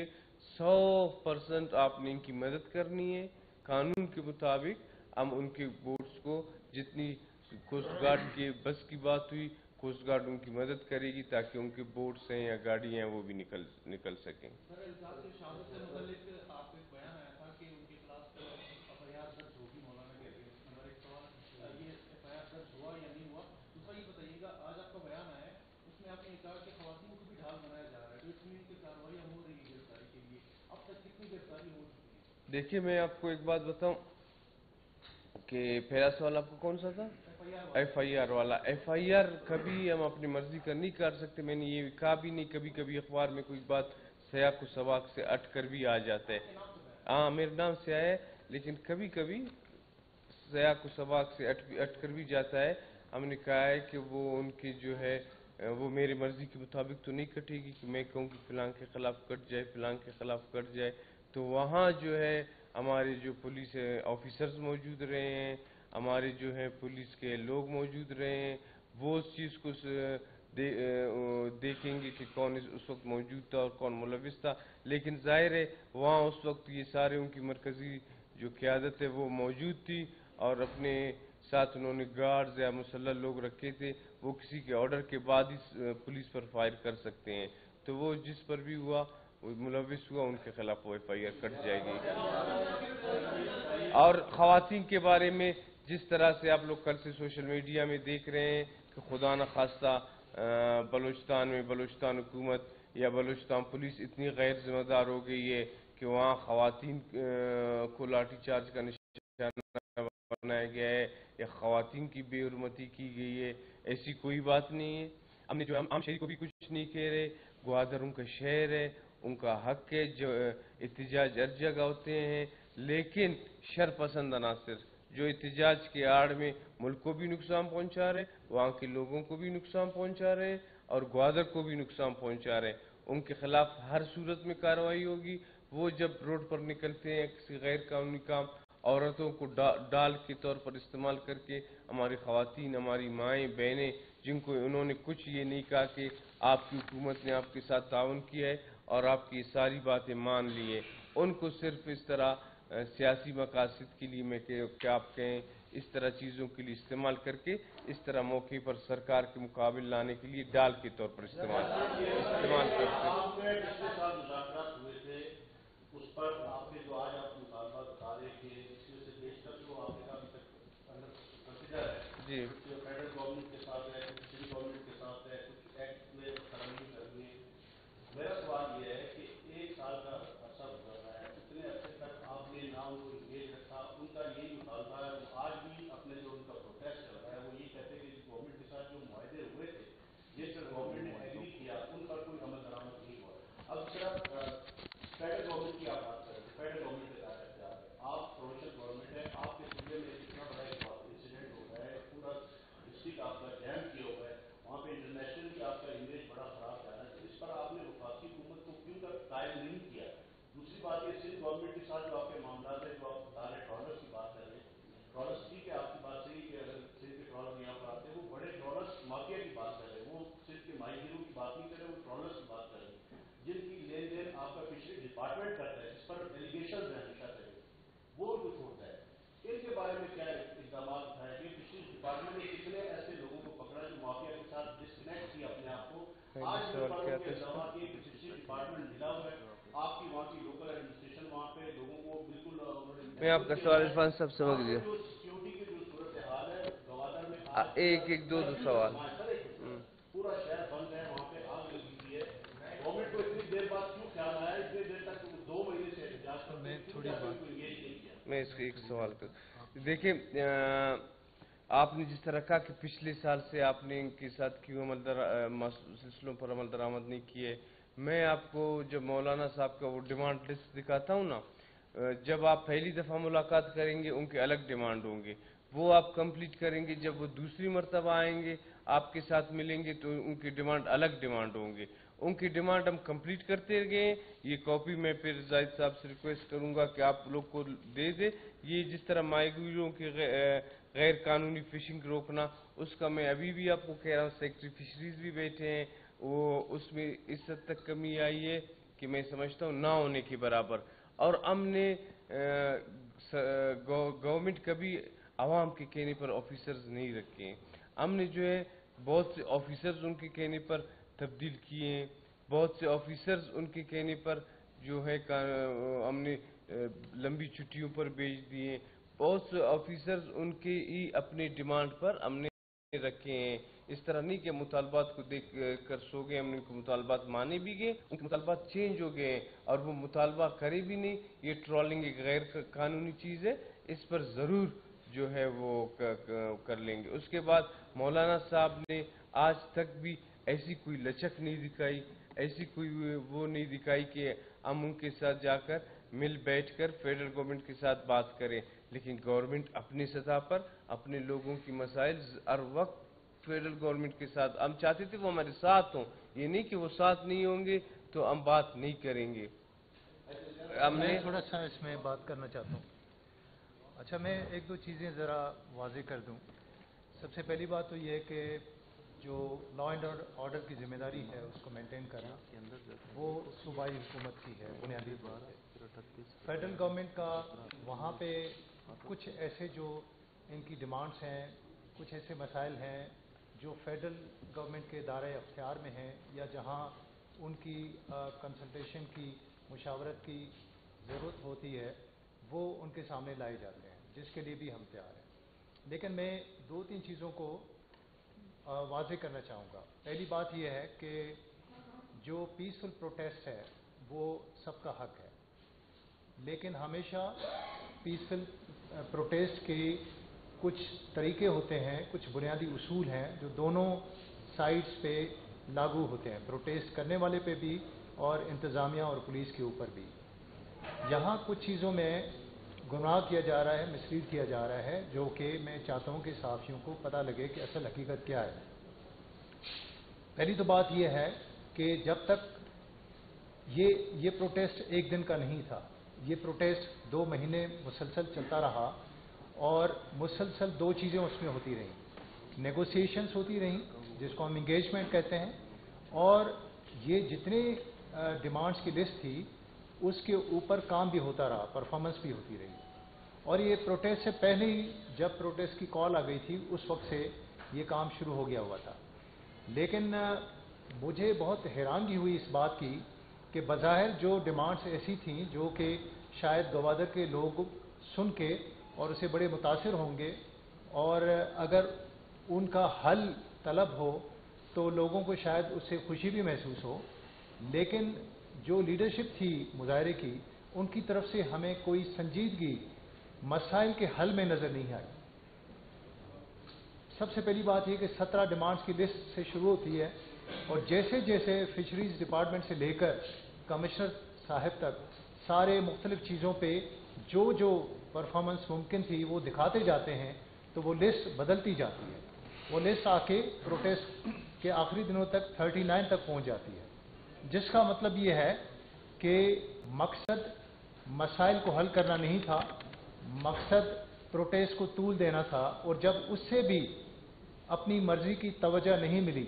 100% आपने इनकी मदद करनी है। कानून के मुताबिक हम उनके बोर्ड्स को जितनी कोस्ट गार्ड के बस की बात हुई कोस्ट गार्ड उनकी मदद करेगी ताकि उनके बोर्ड्स हैं या गाड़ियाँ वो भी निकल सकें। देखिए मैं आपको एक बात बताऊं कि फहरास्त वाला आपको कौन सा था FIR वाला। FIR कभी हम अपनी मर्जी का नहीं कर सकते, मैंने ये कहा भी नहीं। कभी कभी अखबार में कोई बात सयाक को सवाक से अट कर भी आ जाता है। हाँ मेरे नाम से आया है, लेकिन कभी कभी सयाक को सवाक से अट कर भी जाता है। हमने कहा है कि वो उनके जो है वो मेरी मर्जी के मुताबिक तो नहीं कटेगी कि मैं कहूँ कि फ़लाँ के ख़िलाफ़ कट जाए फ़लाँ के ख़िलाफ़ कट जाए। तो वहाँ जो है हमारे जो पुलिस ऑफिसर्स मौजूद रहे हैं, हमारे जो है पुलिस के लोग मौजूद रहे हैं, वो उस चीज़ को देखेंगे कि कौन उस वक्त मौजूद था और कौन मुलविस था। लेकिन जाहिर है वहाँ उस वक्त ये सारे उनकी मरकज़ी जो क़यादत है वो मौजूद थी और अपने साथ उन्होंने गार्ड्स या मुसल्लह लोग रखे थे, वो किसी के ऑर्डर के बाद ही पुलिस पर फायर कर सकते हैं। तो वो जिस पर भी हुआ मुलविस हुआ उनके खिलाफ वो FIR कट जाएगी। और खवातीन के बारे में जिस तरह से आप लोग कल से सोशल मीडिया में देख रहे हैं कि खुदा न खास्ता बलूचिस्तान में बलूचिस्तान हुकूमत या बलूचिस्तान पुलिस इतनी गैर जिम्मेदार हो गई है कि वहाँ खवातीन को लाठीचार्ज का निशाना बनाया गया है या खवातीन की बेहरमती की गई है। ऐसी कोई बात नहीं है। हमने जो आम शहरी को भी कुछ नहीं कह रहे। ग्वादर उनका शहर है, उनका हक है, जो एहतजाज हर जगह होते हैं, लेकिन शरपसंद अनासर जो एहतजाज के आड़ में मुल्क को भी नुकसान पहुंचा रहे, वहाँ के लोगों को भी नुकसान पहुंचा रहे और ग्वादर को भी नुकसान पहुंचा रहे, उनके खिलाफ हर सूरत में कार्रवाई होगी। वो जब रोड पर निकलते हैं किसी गैर कानूनी काम, औरतों को डाल के तौर पर इस्तेमाल करके, हमारी ख्वातीन, हमारी माएँ बहनें जिनको उन्होंने कुछ ये नहीं कहा कि आपकी हुकूमत ने आपके साथ ताउन किया है और आपकी सारी बातें मान ली है, उनको सिर्फ इस तरह सियासी मकासद के लिए मैं क्या आप कहें इस तरह चीज़ों के लिए इस्तेमाल करके इस तरह मौके पर सरकार के मुकाबले लाने के लिए डाल के तौर पर इस्तेमाल करते जी। मैं आपका सवाल इरफान साहब समझ लिया। एक एक दो दो सवाल। मैं इसको एक सवाल कर देखिए, आपने जिस तरह कहा कि पिछले साल से आपने इनके साथ क्यों सिलसिलों पर अमल दरामद नहीं किए, मैं आपको जब मौलाना साहब का वो डिमांड लिस्ट दिखाता हूँ ना, जब आप पहली दफ़ा मुलाकात करेंगे उनके अलग डिमांड होंगे, वो आप कंप्लीट करेंगे। जब वो दूसरी मरतबा आएंगे आपके साथ मिलेंगे तो उनकी डिमांड अलग डिमांड होंगे। उनकी डिमांड हम कंप्लीट करते गए। ये कॉपी मैं फिर जाहिद साहब से रिक्वेस्ट करूंगा कि आप लोग को दे दे। ये जिस तरह माइग्रेंटों की गैर कानूनी फिशिंग रोकना, उसका मैं अभी भी आपको कह रहा हूँ, सेक्रेटरी फिशरीज भी बैठे हैं, वो उसमें इस हद तक कमी आई है कि मैं समझता हूँ ना होने के बराबर। और हमने गवर्नमेंट कभी आवाम के कहने पर ऑफिसर्स नहीं रखे हैं। हमने जो है बहुत से ऑफिसर्स उनके कहने पर तब्दील किए हैं, बहुत से ऑफिसर्स उनके कहने पर जो है हमने लंबी छुट्टियों पर भेज दिए, बहुत से ऑफिसर्स उनके ही अपने डिमांड पर हमने रखे हैं। इस तरह नहीं कि मुतालबात को देख कर सो गए। हमने उनके मुतालबात माने भी गए, उनके मुतालबात चेंज हो गए और वो मुतालबा करे भी नहीं। ये ट्रॉलिंग एक गैर कानूनी चीज़ है, इस पर ज़रूर जो है वो कर लेंगे। उसके बाद मौलाना साहब ने आज तक भी ऐसी कोई लचक नहीं दिखाई, ऐसी कोई वो नहीं दिखाई कि हम उनके साथ जाकर मिल बैठकर फेडरल गवर्नमेंट के साथ बात करें। लेकिन गवर्नमेंट अपनी सतह पर अपने लोगों की मसाइल हर वक्त फेडरल गवर्नमेंट के साथ, हम चाहते थे वो हमारे साथ हों, ये नहीं कि वो साथ नहीं होंगे तो हम बात नहीं करेंगे। हमने थोड़ा सा इसमें बात करना चाहता हूँ। अच्छा, मैं एक दो चीज़ें ज़रा वाजे कर दूँ। सबसे पहली बात तो ये है कि जो लॉ एंड ऑर्डर की जिम्मेदारी है उसको मेंटेन करना वो सूबाई हुकूमत की है, बुनियादी बात है। फेडरल गवर्नमेंट का वहाँ पे कुछ ऐसे जो इनकी डिमांड्स हैं, कुछ ऐसे मसाइल हैं जो फेडरल गवर्नमेंट के दायरे अख्तियार में हैं या जहाँ उनकी कंसल्टेशन की मुशावरत की ज़रूरत होती है वो उनके सामने लाए जाते हैं, जिसके लिए भी हम तैयार हैं। लेकिन मैं दो तीन चीज़ों को वाजे करना चाहूँगा। पहली बात यह है कि जो पीसफुल प्रोटेस्ट है वो सबका हक है, लेकिन हमेशा पीसफुल प्रोटेस्ट के कुछ तरीके होते हैं, कुछ बुनियादी उसूल हैं जो दोनों साइड्स पे लागू होते हैं, प्रोटेस्ट करने वाले पे भी और इंतज़ामिया और पुलिस के ऊपर भी। यहाँ कुछ चीज़ों में गुमराह किया जा रहा है, मिसलीड किया जा रहा है, जो कि मैं चाहता हूँ कि साथियों को पता लगे कि असल हकीकत क्या है। पहली तो बात यह है कि जब तक ये प्रोटेस्ट एक दिन का नहीं था, ये प्रोटेस्ट 2 महीने मुसलसल चलता रहा और मुसलसल दो चीज़ें उसमें होती रहीं, नेगोशिएशंस होती रहीं जिसको हम इंगेजमेंट कहते हैं, और ये जितने डिमांड्स की लिस्ट थी उसके ऊपर काम भी होता रहा, परफॉर्मेंस भी होती रही। और ये प्रोटेस्ट से पहले ही जब प्रोटेस्ट की कॉल आ गई थी उस वक्त से ये काम शुरू हो गया हुआ था। लेकिन मुझे बहुत हैरानगी हुई इस बात की कि बज़ाहिर जो डिमांड्स ऐसी थीं जो कि शायद गवादर के लोग सुन के और उसे बड़े मुतासिर होंगे और अगर उनका हल तलब हो तो लोगों को शायद उससे खुशी भी महसूस हो, लेकिन जो लीडरशिप थी मुजाहरे की उनकी तरफ से हमें कोई संजीदगी मसाइल के हल में नज़र नहीं आई। सबसे पहली बात यह कि 17 डिमांड्स की लिस्ट से शुरू होती है और जैसे जैसे फिशरीज डिपार्टमेंट से लेकर कमिश्नर साहब तक सारे मुख्तलिफ चीज़ों पे जो जो परफॉर्मेंस मुमकिन थी वो दिखाते जाते हैं, तो वो लिस्ट बदलती जाती है। वो लिस्ट आके प्रोटेस्ट के आखिरी दिनों तक 39 तक पहुंच जाती है, जिसका मतलब ये है कि मकसद मसाइल को हल करना नहीं था, मकसद प्रोटेस्ट को तूल देना था। और जब उससे भी अपनी मर्जी की तवज्जो नहीं मिली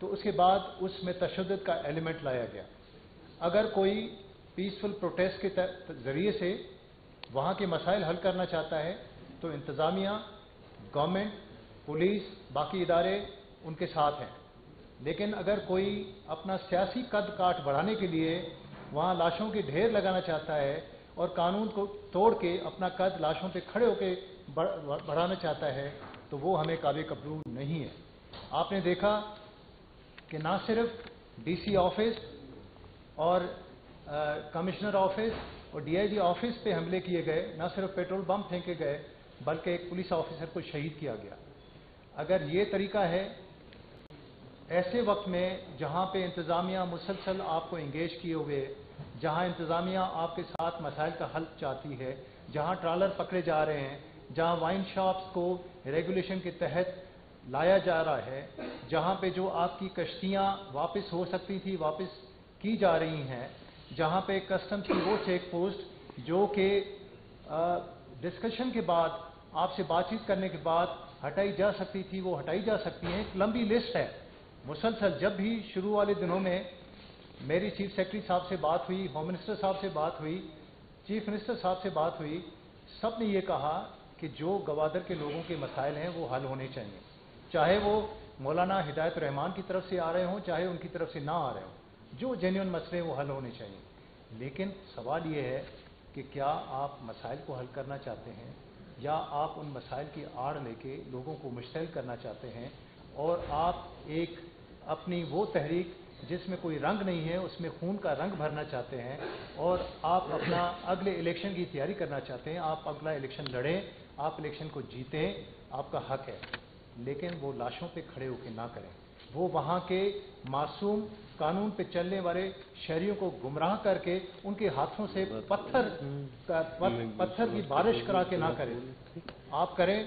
तो उसके बाद उसमें तशद्दुद का एलिमेंट लाया गया। अगर कोई पीसफुल प्रोटेस्ट के ज़रिए से वहाँ के मसाइल हल करना चाहता है तो इंतज़ामिया, गवर्नमेंट, पुलिस, बाकी इदारे उनके साथ हैं, लेकिन अगर कोई अपना सियासी कद काठ बढ़ाने के लिए वहाँ लाशों के ढेर लगाना चाहता है और कानून को तोड़ के अपना कद लाशों पे खड़े होके बढ़ाना चाहता है तो वो हमें काबिल कबूल नहीं है। आपने देखा कि ना सिर्फ डीसी ऑफिस और कमिश्नर ऑफिस और डीआईजी ऑफिस पे हमले किए गए, ना सिर्फ पेट्रोल बम फेंके गए, बल्कि एक पुलिस ऑफिसर को शहीद किया गया। अगर ये तरीका है ऐसे वक्त में जहाँ पे इंतज़ामिया मुसलसल आपको इंगेज किए हुए, जहाँ इंतज़ामिया आपके साथ मसाइल का हल चाहती है, जहाँ ट्रालर पकड़े जा रहे हैं, जहाँ वाइन शॉप्स को रेगुलेशन के तहत लाया जा रहा है, जहाँ पे जो आपकी कश्तियाँ वापस हो सकती थी वापस की जा रही हैं, जहाँ पे कस्टम्स की वो चेक पोस्ट जो कि डिस्कशन के बाद आपसे बातचीत करने के बाद हटाई जा सकती थी वो हटाई जा सकती हैं। एक लंबी लिस्ट है मुसलसल। जब भी शुरू वाले दिनों में मेरी चीफ सेक्रेटरी साहब से बात हुई, होम मिनिस्टर साहब से बात हुई, चीफ मिनिस्टर साहब से बात हुई, सब ने ये कहा कि जो गवादर के लोगों के मसाइल हैं वो हल होने चाहिए, चाहे वो मौलाना हिदायत रहमान की तरफ से आ रहे हों चाहे उनकी तरफ से ना आ रहे हों, जो जेन्युइन मसले वो हल होने चाहिए। लेकिन सवाल ये है कि क्या आप मसाइल को हल करना चाहते हैं या आप उन मसाइल की आड़ लेके लोगों को मुश्तैल करना चाहते हैं और आप एक अपनी वो तहरीक जिसमें कोई रंग नहीं है उसमें खून का रंग भरना चाहते हैं और आप अपना अगले इलेक्शन की तैयारी करना चाहते हैं। आप अगला इलेक्शन लड़ें, आप इलेक्शन को जीतें, आपका हक है, लेकिन वो लाशों पे खड़े होकर ना करें, वो वहाँ के मासूम कानून पे चलने वाले शहरियों को गुमराह करके उनके हाथों से पत्थर की बारिश करा के ना करें। आप करें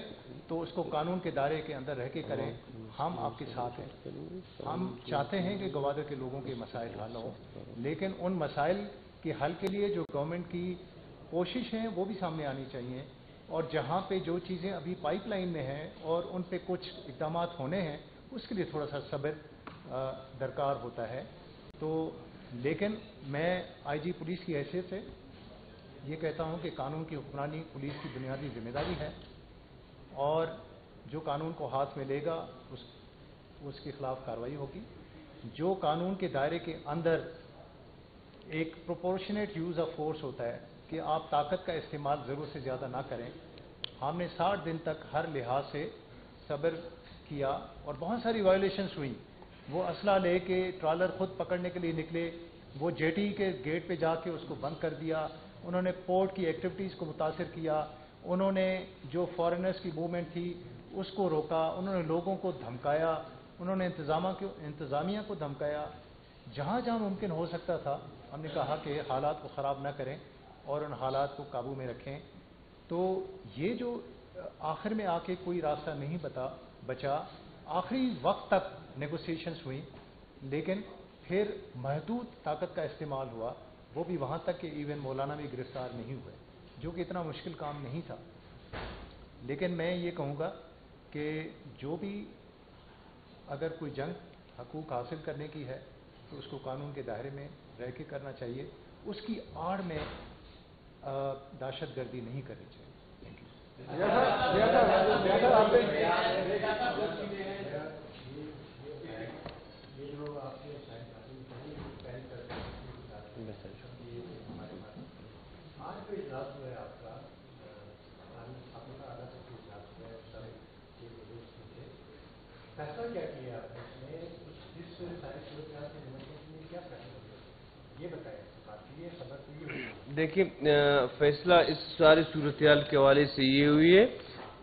तो उसको कानून के दायरे के अंदर रह के करें। हम आपके साथ हैं, हम चाहते हैं कि गवादर के लोगों के मसाइल हल हों, लेकिन उन मसाइल के हल के लिए जो गवर्नमेंट की कोशिश है वो भी सामने आनी चाहिए। और जहाँ पे जो चीज़ें अभी पाइपलाइन में हैं और उन पे कुछ इकदाम होने हैं उसके लिए थोड़ा सा सब्र दरकार होता है। तो लेकिन मैं आईजी पुलिस की हैसियत से ये कहता हूँ कि कानून की हुक्मरानी पुलिस की बुनियादी जिम्मेदारी है और जो कानून को हाथ में लेगा उसके खिलाफ कार्रवाई होगी। जो कानून के दायरे के अंदर एक प्रोपोर्शनेट यूज़ ऑफ फोर्स होता है कि आप ताकत का इस्तेमाल ज़रूरत से ज़्यादा ना करें। हमने 60 दिन तक हर लिहाज से सब्र किया और बहुत सारी वायोलेशंस हुई। वो असला ले के ट्रॉलर खुद पकड़ने के लिए निकले, वो जेटी के गेट पे जाके उसको बंद कर दिया। उन्होंने पोर्ट की एक्टिविटीज़ को मुतासर किया, उन्होंने जो फॉरेनर्स की मूवमेंट थी उसको रोका, उन्होंने लोगों को धमकाया, उन्होंने इंतज़ामिया को धमकाया। जहाँ जहाँ मुमकिन हो सकता था हमने कहा कि हालात को ख़राब ना करें और उन हालात को काबू में रखें। तो ये जो आखिर में आके कोई रास्ता नहीं बचा, आखिरी वक्त तक नेगोशिएशंस हुई, लेकिन फिर महदूद ताकत का इस्तेमाल हुआ। वो भी वहाँ तक कि इवन मौलाना भी गिरफ़्तार नहीं हुए, जो कि इतना मुश्किल काम नहीं था। लेकिन मैं ये कहूँगा कि जो भी अगर कोई जंग हकूक़ हासिल करने की है तो उसको कानून के दायरे में रह के करना चाहिए, उसकी आड़ में दहशत गर्दी नहीं करनी चाहिए। Thank you. फैसला क्या किया आपने, इसमें इस सारी सुरक्षा से निपटने के लिए क्या फैसला किया, ये बताएं। ये सबक देखिए, फैसला इस सारी सूरत हाल के हवाले से ये हुई है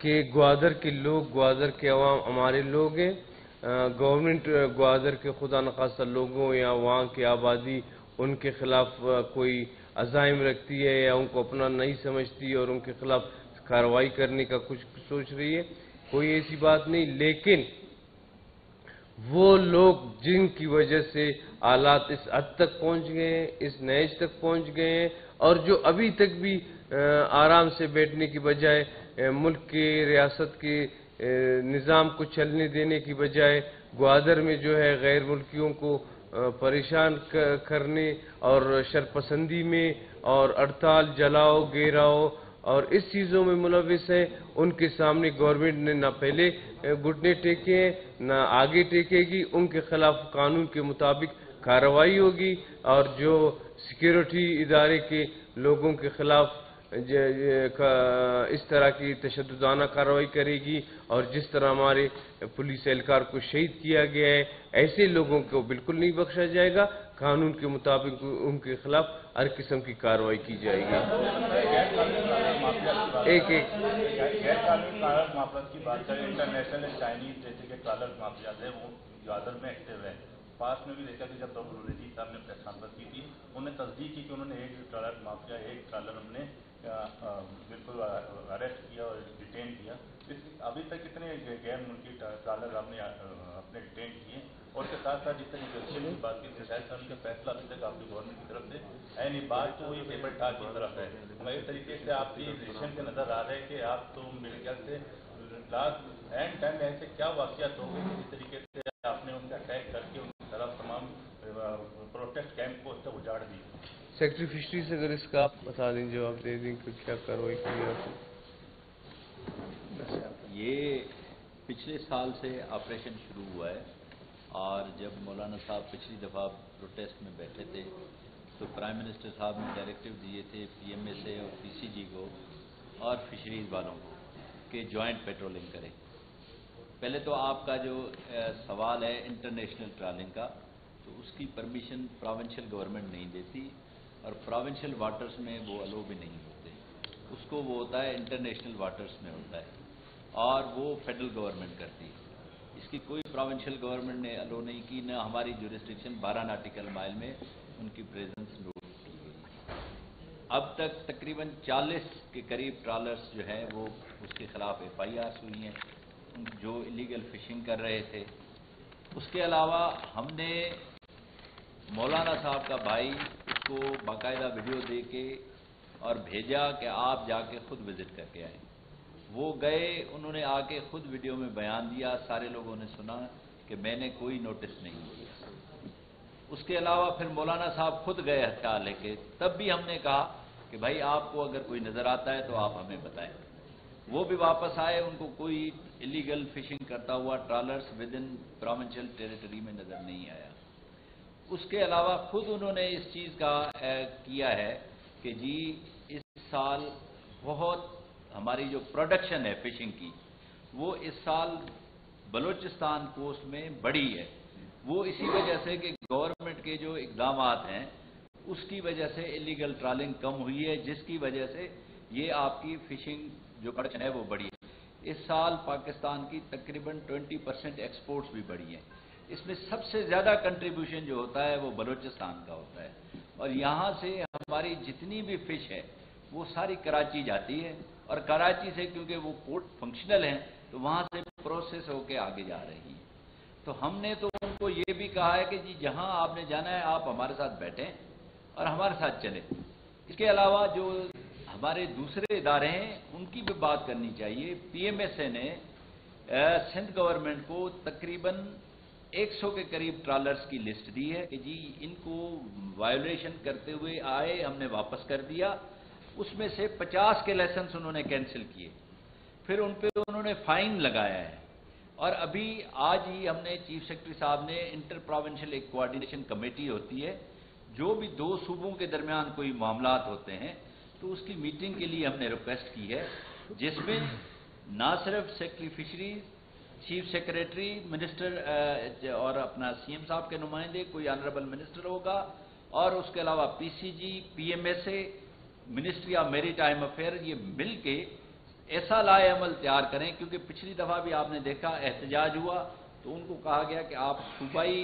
कि ग्वादर के लोग, ग्वादर के अवाम हमारे लोग हैं। गवर्नमेंट ग्वादर के खुदा न खासा लोगों या वहाँ की आबादी उनके खिलाफ कोई अज़ाइम रखती है या उनको अपना नहीं समझती और उनके खिलाफ कार्रवाई करने का कुछ सोच रही है, कोई ऐसी बात नहीं। लेकिन वो लोग जिनकी वजह से हालात इस हद तक पहुंच गए हैं, इस नहज तक पहुंच गए हैं, और जो अभी तक भी आराम से बैठने की बजाय मुल्क के रियासत के निज़ाम को चलने देने की बजाय ग्वादर में जो है गैर मुल्कियों को परेशान करने और शरपसंदी में और हड़ताल, जलाओ, घेराओ और इस चीज़ों में मुलविस है, उनके सामने गवर्नमेंट ने ना पहले घुटने टेके हैं ना आगे टेकेगी। उनके खिलाफ कानून के मुताबिक कार्रवाई होगी और जो सिक्योरिटी इदारे के लोगों के खिलाफ इस तरह की तशद्दुदाना कार्रवाई करेगी और जिस तरह हमारे पुलिस एहलकार को शहीद किया गया है, ऐसे लोगों को बिल्कुल नहीं बख्शा जाएगा। कानून के मुताबिक उनके खिलाफ हर किस्म की कार्रवाई की जाएगी। एक एक गैर कानूनी माफियात की बात करें, इंटरनेशनल चाइनीज जैसे के ट्रॉलर माफियात है वो ग्वादर में एक्टिव है। पास में भी देखा कि जब तो जी साहब ने प्रेस कॉन्फ्रेंस की थी, उन्होंने तस्दीक की कि उन्होंने एक ट्रॉलर माफिया, एक ट्रॉलर हमने बिल्कुल अरेस्ट किया और डिटेन किया। अभी तक कितने गैर मुल्की ट्रॉलर हमने अपने डिटेन किए और उसके साथ साथ जितने निगोशिएशन की बात की शायद उनका फैसला अभी तक आपकी गवर्नमेंट की तरफ से है नहीं। बात तो ये पेपर टाक की तरफ है। हमारे तरीके से आपकी रिलेशन से नजर आ रहा है कि आप तो मेरे ख्याल से लास्ट एंड टाइम ऐसे क्या वाक़ियात हो गए जिस तरीके से आपने उनका अटैक करके उनकी तरफ तमाम प्रोटेस्ट कैंप को उससे उजाड़ दी। सेक्रेटरी फिशरी से अगर इसका आप बता दें, जवाब दे दें कि क्या कार्रवाई की है। ये पिछले साल से ऑपरेशन शुरू हुआ है और जब मौलाना साहब पिछली दफ़ा प्रोटेस्ट में बैठे थे तो प्राइम मिनिस्टर साहब ने डायरेक्टिव दिए थे पीएमए से और पीसीजी को और फिशरीज वालों को कि जॉइंट पेट्रोलिंग करें। पहले तो आपका जो सवाल है इंटरनेशनल ट्रॉलिंग का, तो उसकी परमिशन प्रोविंशियल गवर्नमेंट नहीं देती और प्रोविंशियल वाटर्स में वो अलो भी नहीं होते, उसको वो होता है इंटरनेशनल वाटर्स में होता है और वो फेडरल गवर्नमेंट करती है। इसकी कोई प्रोविंशियल गवर्नमेंट ने अलो नहीं की, ना हमारी ज्यूरिस्डिक्शन 12 नॉटिकल माइल में उनकी प्रेजेंस नोट की गई। अब तक तकरीबन 40 के करीब ट्रॉलर्स जो हैं वो उसके खिलाफ FIRs हुई हैं जो इलीगल फिशिंग कर रहे थे। उसके अलावा हमने मौलाना साहब का भाई को बाकायदा वीडियो दे के और भेजा कि आप जाके खुद विजिट करके आए। वो गए, उन्होंने आके खुद वीडियो में बयान दिया, सारे लोगों ने सुना कि मैंने कोई नोटिस नहीं दिया। उसके अलावा फिर मौलाना साहब खुद गए हथियार लेके, तब भी हमने कहा कि भाई आपको अगर कोई नज़र आता है तो आप हमें बताएं। वो भी वापस आए, उनको कोई इलीगल फिशिंग करता हुआ trawlers within provincial territory में नज़र नहीं आया। उसके अलावा खुद उन्होंने इस चीज़ का किया है कि जी इस साल बहुत हमारी जो प्रोडक्शन है फिशिंग की वो इस साल बलूचिस्तान कोस्ट में बढ़ी है। वो इसी वजह से कि गवर्नमेंट के जो इकदाम हैं उसकी वजह से इलीगल ट्रॉलिंग कम हुई है, जिसकी वजह से ये आपकी फिशिंग जो प्रोडक्शन है वो बढ़ी है। इस साल पाकिस्तान की तकरीबन 20% एक्सपोर्ट्स भी बढ़ी हैं। इसमें सबसे ज़्यादा कंट्रीब्यूशन जो होता है वो बलूचिस्तान का होता है और यहाँ से हमारी जितनी भी फिश है वो सारी कराची जाती है और कराची से क्योंकि वो पोर्ट फंक्शनल हैं तो वहाँ से प्रोसेस होके आगे जा रही है। तो हमने तो उनको ये भी कहा है कि जी जहाँ आपने जाना है आप हमारे साथ बैठें और हमारे साथ चलें। इसके अलावा जो हमारे दूसरे इदारे हैं उनकी भी बात करनी चाहिए। PMSA ने सिंध गवर्नमेंट को तकरीबन 100 के करीब ट्रॉलर्स की लिस्ट दी है कि जी इनको वायोलेशन करते हुए आए, हमने वापस कर दिया। उसमें से 50 के लाइसेंस उन्होंने कैंसिल किए, फिर उन पर उन्होंने फाइन लगाया है। और अभी आज ही हमने चीफ सेक्रेटरी साहब ने इंटर प्रोविंशियल एक कोऑर्डिनेशन कमेटी होती है, जो भी दो सूबों के दरमियान कोई मामलात होते हैं तो उसकी मीटिंग के लिए हमने रिक्वेस्ट की है, जिसमें ना सिर्फ secretary fisheries, chief secretary, minister और अपना CM साहब के नुमाइंदे, कोई ऑनरेबल मिनिस्टर होगा और उसके अलावा PCG, PMSA, ministry of maritime affair, ये मिलके ऐसा लाए अमल तैयार करें। क्योंकि पिछली दफ़ा भी आपने देखा एहतजाज हुआ तो उनको कहा गया कि आप सूबाई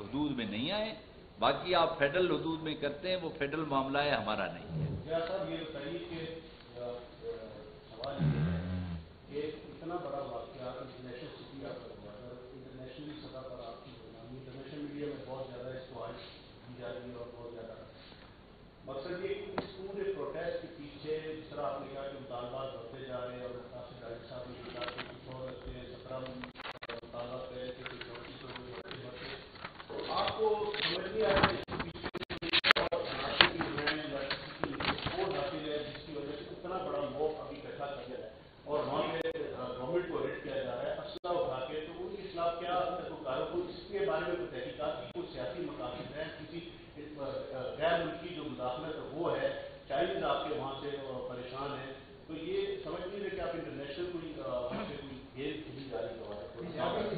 हदूद में नहीं आए, बाकी आप फेडरल हदूद में करते हैं, वो फेडरल मामला है, हमारा नहीं है। क्या साहब ये सही के सवाल ये इतना बड़ा वाकया इंटरनेशनल सिटी आपका हुआ है, इंटरनेशनल सतह पर आपकी इंटरनेशनल मीडिया में बहुत ज़्यादा इसको आज दी जा रही है और बहुत ज़्यादा मकसद ये इस पूरे प्रोटेस्ट के पीछे जिस तरह आपने कहा कि मुतालबात बढ़ते जा रहे हैं और आपसे डायरेक्ट साहब ने कहा कि 17 मुतालबा है कि 24 आपको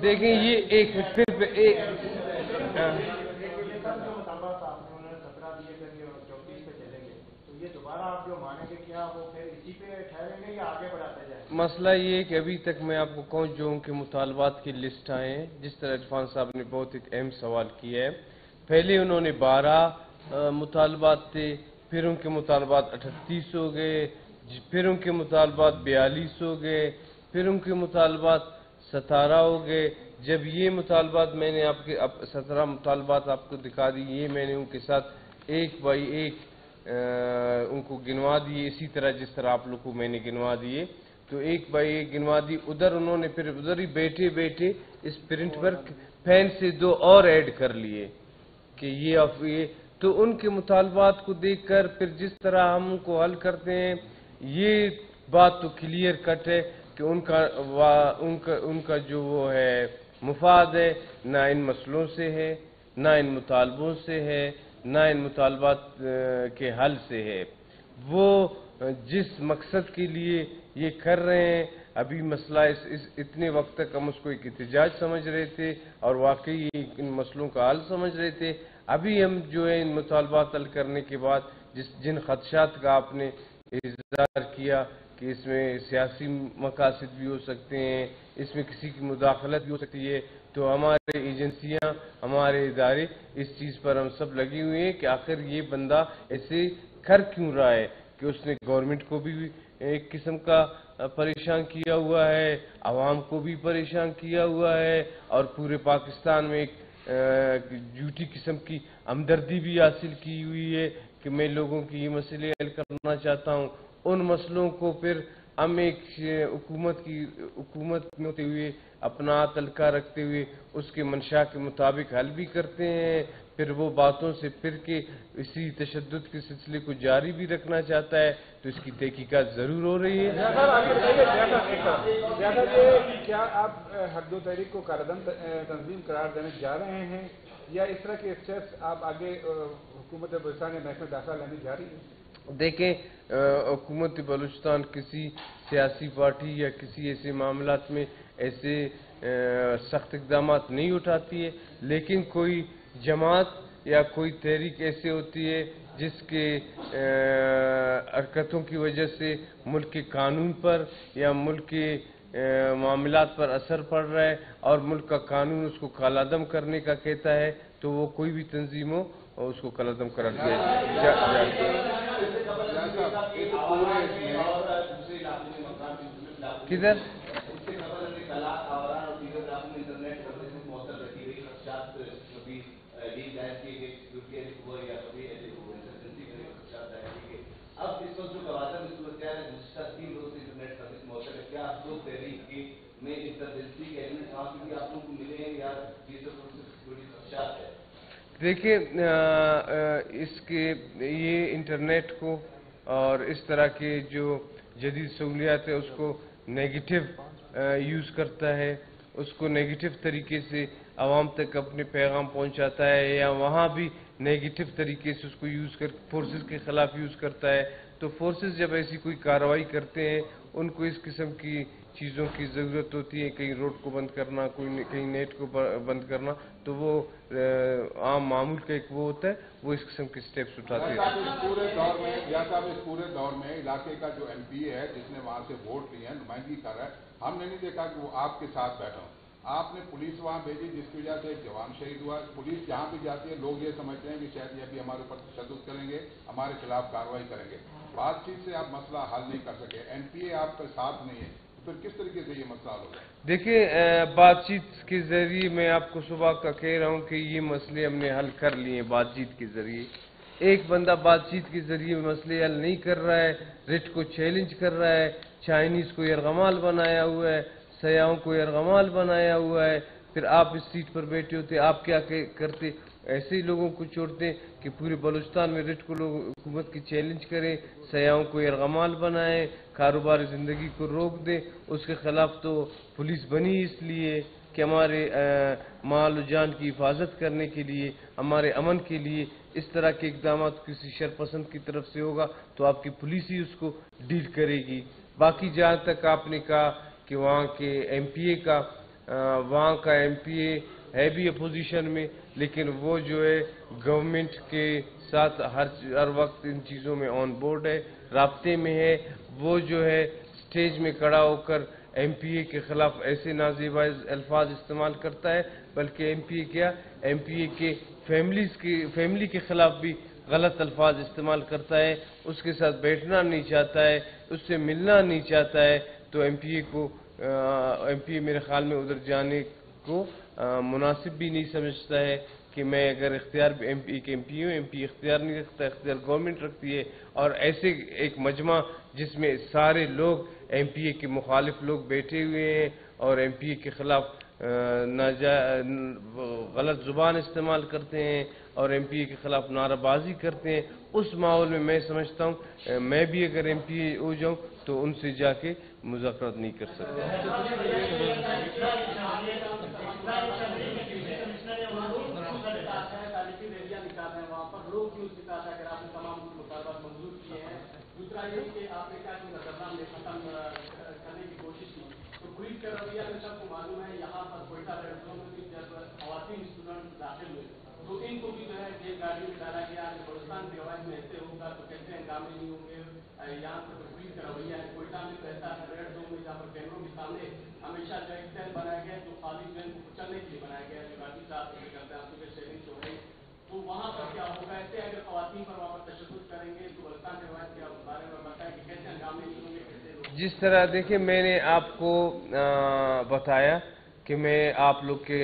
देखिए ये एक हिस्से पे मसला ये है कि अभी तक मैं आपको कहूँ जो उनके मुतालबात की लिस्ट आए हैं, जिस तरह इरफान साहब ने बहुत एक अहम सवाल किया है, पहले उन्होंने 12 मुतालबात थे, फिर उनके मुतालबात 38 हो गए, फिर उनके मुतालबात 42 हो गए, फिर उनके मुतालबात 17 हो गए। जब ये मुतालबात मैंने आपके 17 मुतालबात आपको दिखा दी, ये मैंने उनके साथ एक बाई एक उनको गिनवा दिए, इसी तरह जिस तरह आप लोग को मैंने गिनवा दिए, तो एक बाई एक गिनवा दी। उधर उन्होंने फिर उधर ही बैठे बैठे इस प्रिंट पर फैन से 2 और ऐड कर लिए कि ये तो उनके मुतालबात को देखकर फिर जिस तरह हम उनको हल करते हैं, ये बात तो क्लियर कट है कि उनका जो वो है मुफाद है ना इन मसलों से है, ना इन मुतालबों से है, ना इन मुतालबात के हल से है। वो जिस मकसद के लिए ये कर रहे हैं, अभी मसला इस इतने वक्त तक हम उसको एक एहतजाज समझ रहे थे और वाकई इन मसलों का हल समझ रहे थे। अभी हम जो है इन मुतालबात हल करने के बाद जिन खदशात का आपने इजहार किया कि इसमें सियासी मकासद भी हो सकते हैं, इसमें किसी की मुदाखलत भी हो सकती है, तो हमारे एजेंसियां, हमारे इदारे इस चीज़ पर हम सब लगे हुए हैं कि आखिर ये बंदा ऐसे कर क्यों रहा है कि उसने गवर्नमेंट को भी एक किस्म का परेशान किया हुआ है, आवाम को भी परेशान किया हुआ है और पूरे पाकिस्तान में एक झूठी किस्म की हमदर्दी भी हासिल की हुई है कि मैं लोगों की ये मसले हल करना चाहता हूँ। उन मसलों को फिर हम एक हुकूमत में होते हुए अपना तलका रखते हुए उसके मंशा के मुताबिक हल भी करते हैं, फिर वो बातों से फिर के इसी तशद्दुद के सिलसिले को जारी भी रखना चाहता है, तो इसकी तहकीकात जरूर हो रही है। क्या आप हद्दो तहरीक को कारदम तंजीम करार देने जा रहे हैं या इस तरह के स्टेप्स आप आगे हुकूमत बलूचिस्तान या महकमे दाखिला लेने जा रही है? देखें, हुकूमत बलूचिस्तान किसी सियासी पार्टी या किसी ऐसे मामला में ऐसे सख्त इकदाम नहीं उठाती है, लेकिन कोई जमात या कोई तहरीक ऐसे होती है जिसके हरकतों की वजह से मुल्क के कानून पर या मुल्क के मामलात पर असर पड़ रहा है और मुल्क का कानून उसको कालादम करने का कहता है, तो वो कोई भी तंजीम हो और उसको कालादम करार दिया जाए। किधर देखिए, इसके ये इंटरनेट को और इस तरह के जो जदीद सहूलियात है उसको नेगेटिव यूज़ करता है, उसको नेगेटिव तरीके से आवाम तक अपने पैगाम पहुंचाता है या वहाँ भी नेगेटिव तरीके से उसको यूज़ कर फोर्सेस के ख़िलाफ़ यूज़ करता है। तो फोर्सेस जब ऐसी कोई कार्रवाई करते हैं उनको इस किस्म की चीज़ों की ज़रूरत होती है, कहीं रोड को बंद करना, कोई कहीं नेट को बंद करना, तो वो आम मामूल का एक वो होता है, वो इस किस्म के स्टेप्स उठाते हैं। इस पूरे दौर में इलाके का जो MPA है जिसने वहाँ से वोट लिया है, नुमाइंदगी कर रहा है, हमने नहीं देखा कि वो आपके साथ बैठा हो। आपने पुलिस वहाँ भेजी जिसकी वजह से एक जवान शहीद हुआ। पुलिस जहाँ भी जाती है लोग ये समझते हैं कि शायद ये भी हमारे ऊपर तशद्दुद करेंगे, हमारे खिलाफ कार्रवाई करेंगे। बातचीत से आप मसला हल नहीं कर सके, MPA आपके साथ नहीं है, फिर किस तरीके से ये मसला हल होगा? देखिए, बातचीत के जरिए मैं आपको सुबह का कह रहा हूँ कि ये मसले हमने हल कर लिए बातचीत के जरिए। एक बंदा बातचीत के जरिए मसले हल नहीं कर रहा है, रिट को चैलेंज कर रहा है, चाइनीज़ को यरगमाल बनाया हुआ है, सयाहों को यरगमाल बनाया हुआ है, फिर आप इस सीट पर बैठे होते, आप क्या करते? ऐसे ही लोगों को छोड़ते कि पूरे बलूचिस्तान में रिट को लोग हुकूमत की चैलेंज करें, सयाहों को यरगमाल बनाएं, कारोबार ज़िंदगी को रोक दें। उसके खिलाफ तो पुलिस बनी इसलिए कि हमारे माल और जान की हिफाजत करने के लिए, हमारे अमन के लिए। इस तरह के इकदाम किसी शरपसंद की तरफ से होगा तो आपकी पुलिस ही उसको डील करेगी। बाकी जहाँ तक आपने कहा कि वहाँ के MPA का है भी अपोजिशन में, लेकिन वो जो है गवर्नमेंट के साथ हर वक्त इन चीज़ों में ऑन बोर्ड है, राब्ते में है। वो जो है स्टेज में खड़ा होकर MPA के खिलाफ ऐसे नाज़ेबाज़ अल्फाज इस्तेमाल करता है, बल्कि MPA के फैमिली के खिलाफ भी गलत अल्फाज इस्तेमाल करता है। उसके साथ बैठना नहीं चाहता है, उससे मिलना नहीं चाहता है। तो MPA मेरे ख्याल में उधर जाने को मुनासिब भी नहीं समझता है कि मैं अगर इख्तियार MPA हूँ, MPA इख्तियार नहीं रखता, इख्तियार गवर्नमेंट रखती है। और ऐसे एक मजमा जिसमें सारे लोग MPA के मुखालिफ लोग बैठे हुए हैं और MPA के खिलाफ गलत जुबान इस्तेमाल करते हैं और MPA के खिलाफ नाराबाजी करते हैं, उस माहौल में मैं समझता हूँ मैं भी अगर MPA हो जाऊँ तो उनसे जाके मुज़ाकरात नहीं कर सकता। जिस तरह देखिए, मैंने आपको बताया कि मैं आप लोग के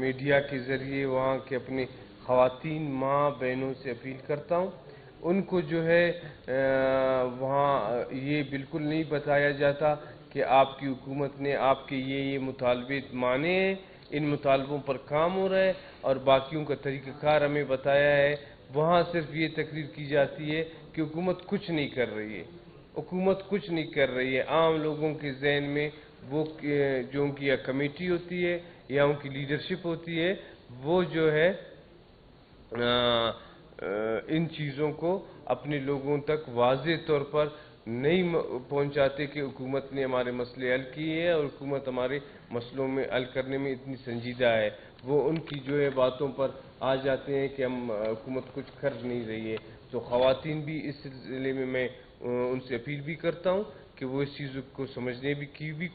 मीडिया के जरिए वहाँ के अपने ख़वातीन माँ बहनों से अपील करता हूँ, उनको जो है वहाँ ये बिल्कुल नहीं बताया जाता कि आपकी हुकूमत ने आपके ये मुतालबे माने हैं, इन मुतालबों पर काम हो रहा है और बाकियों का तरीक़ाकार हमें बताया है। वहाँ सिर्फ ये तकरीर की जाती है कि हुकूमत कुछ नहीं कर रही है, हुकूमत कुछ नहीं कर रही है। आम लोगों के जहन में वो जो उनकी या कमेटी होती है या उनकी लीडरशिप होती है, वो जो है इन चीज़ों को अपने लोगों तक वाज़े तौर पर नहीं पहुंचाते कि हुकूमत ने हमारे मसले हल किए हैं और हुकूमत हमारे मसलों में हल करने में इतनी संजीदा है। वो उनकी जो है बातों पर आ जाते हैं कि हम हुकूमत कुछ कर नहीं रही है। तो ख़वातीन भी इस सिलसिले में मैं उनसे अपील भी करता हूँ कि वो इस चीज़ को समझने की भी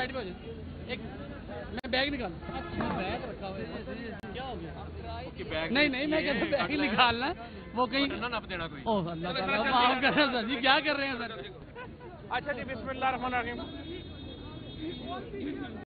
साइड में एक मैं बैग निकाल बैग रखा हुआ क्या हो गया? नहीं मैं कहता हूँ बैग निकालना वो कहीं ओह अल्लाह कर रहे हैं सर जी, क्या कर रहे हैं सर? अच्छा जी, बिस्मिल्लाह रहमान रहीम।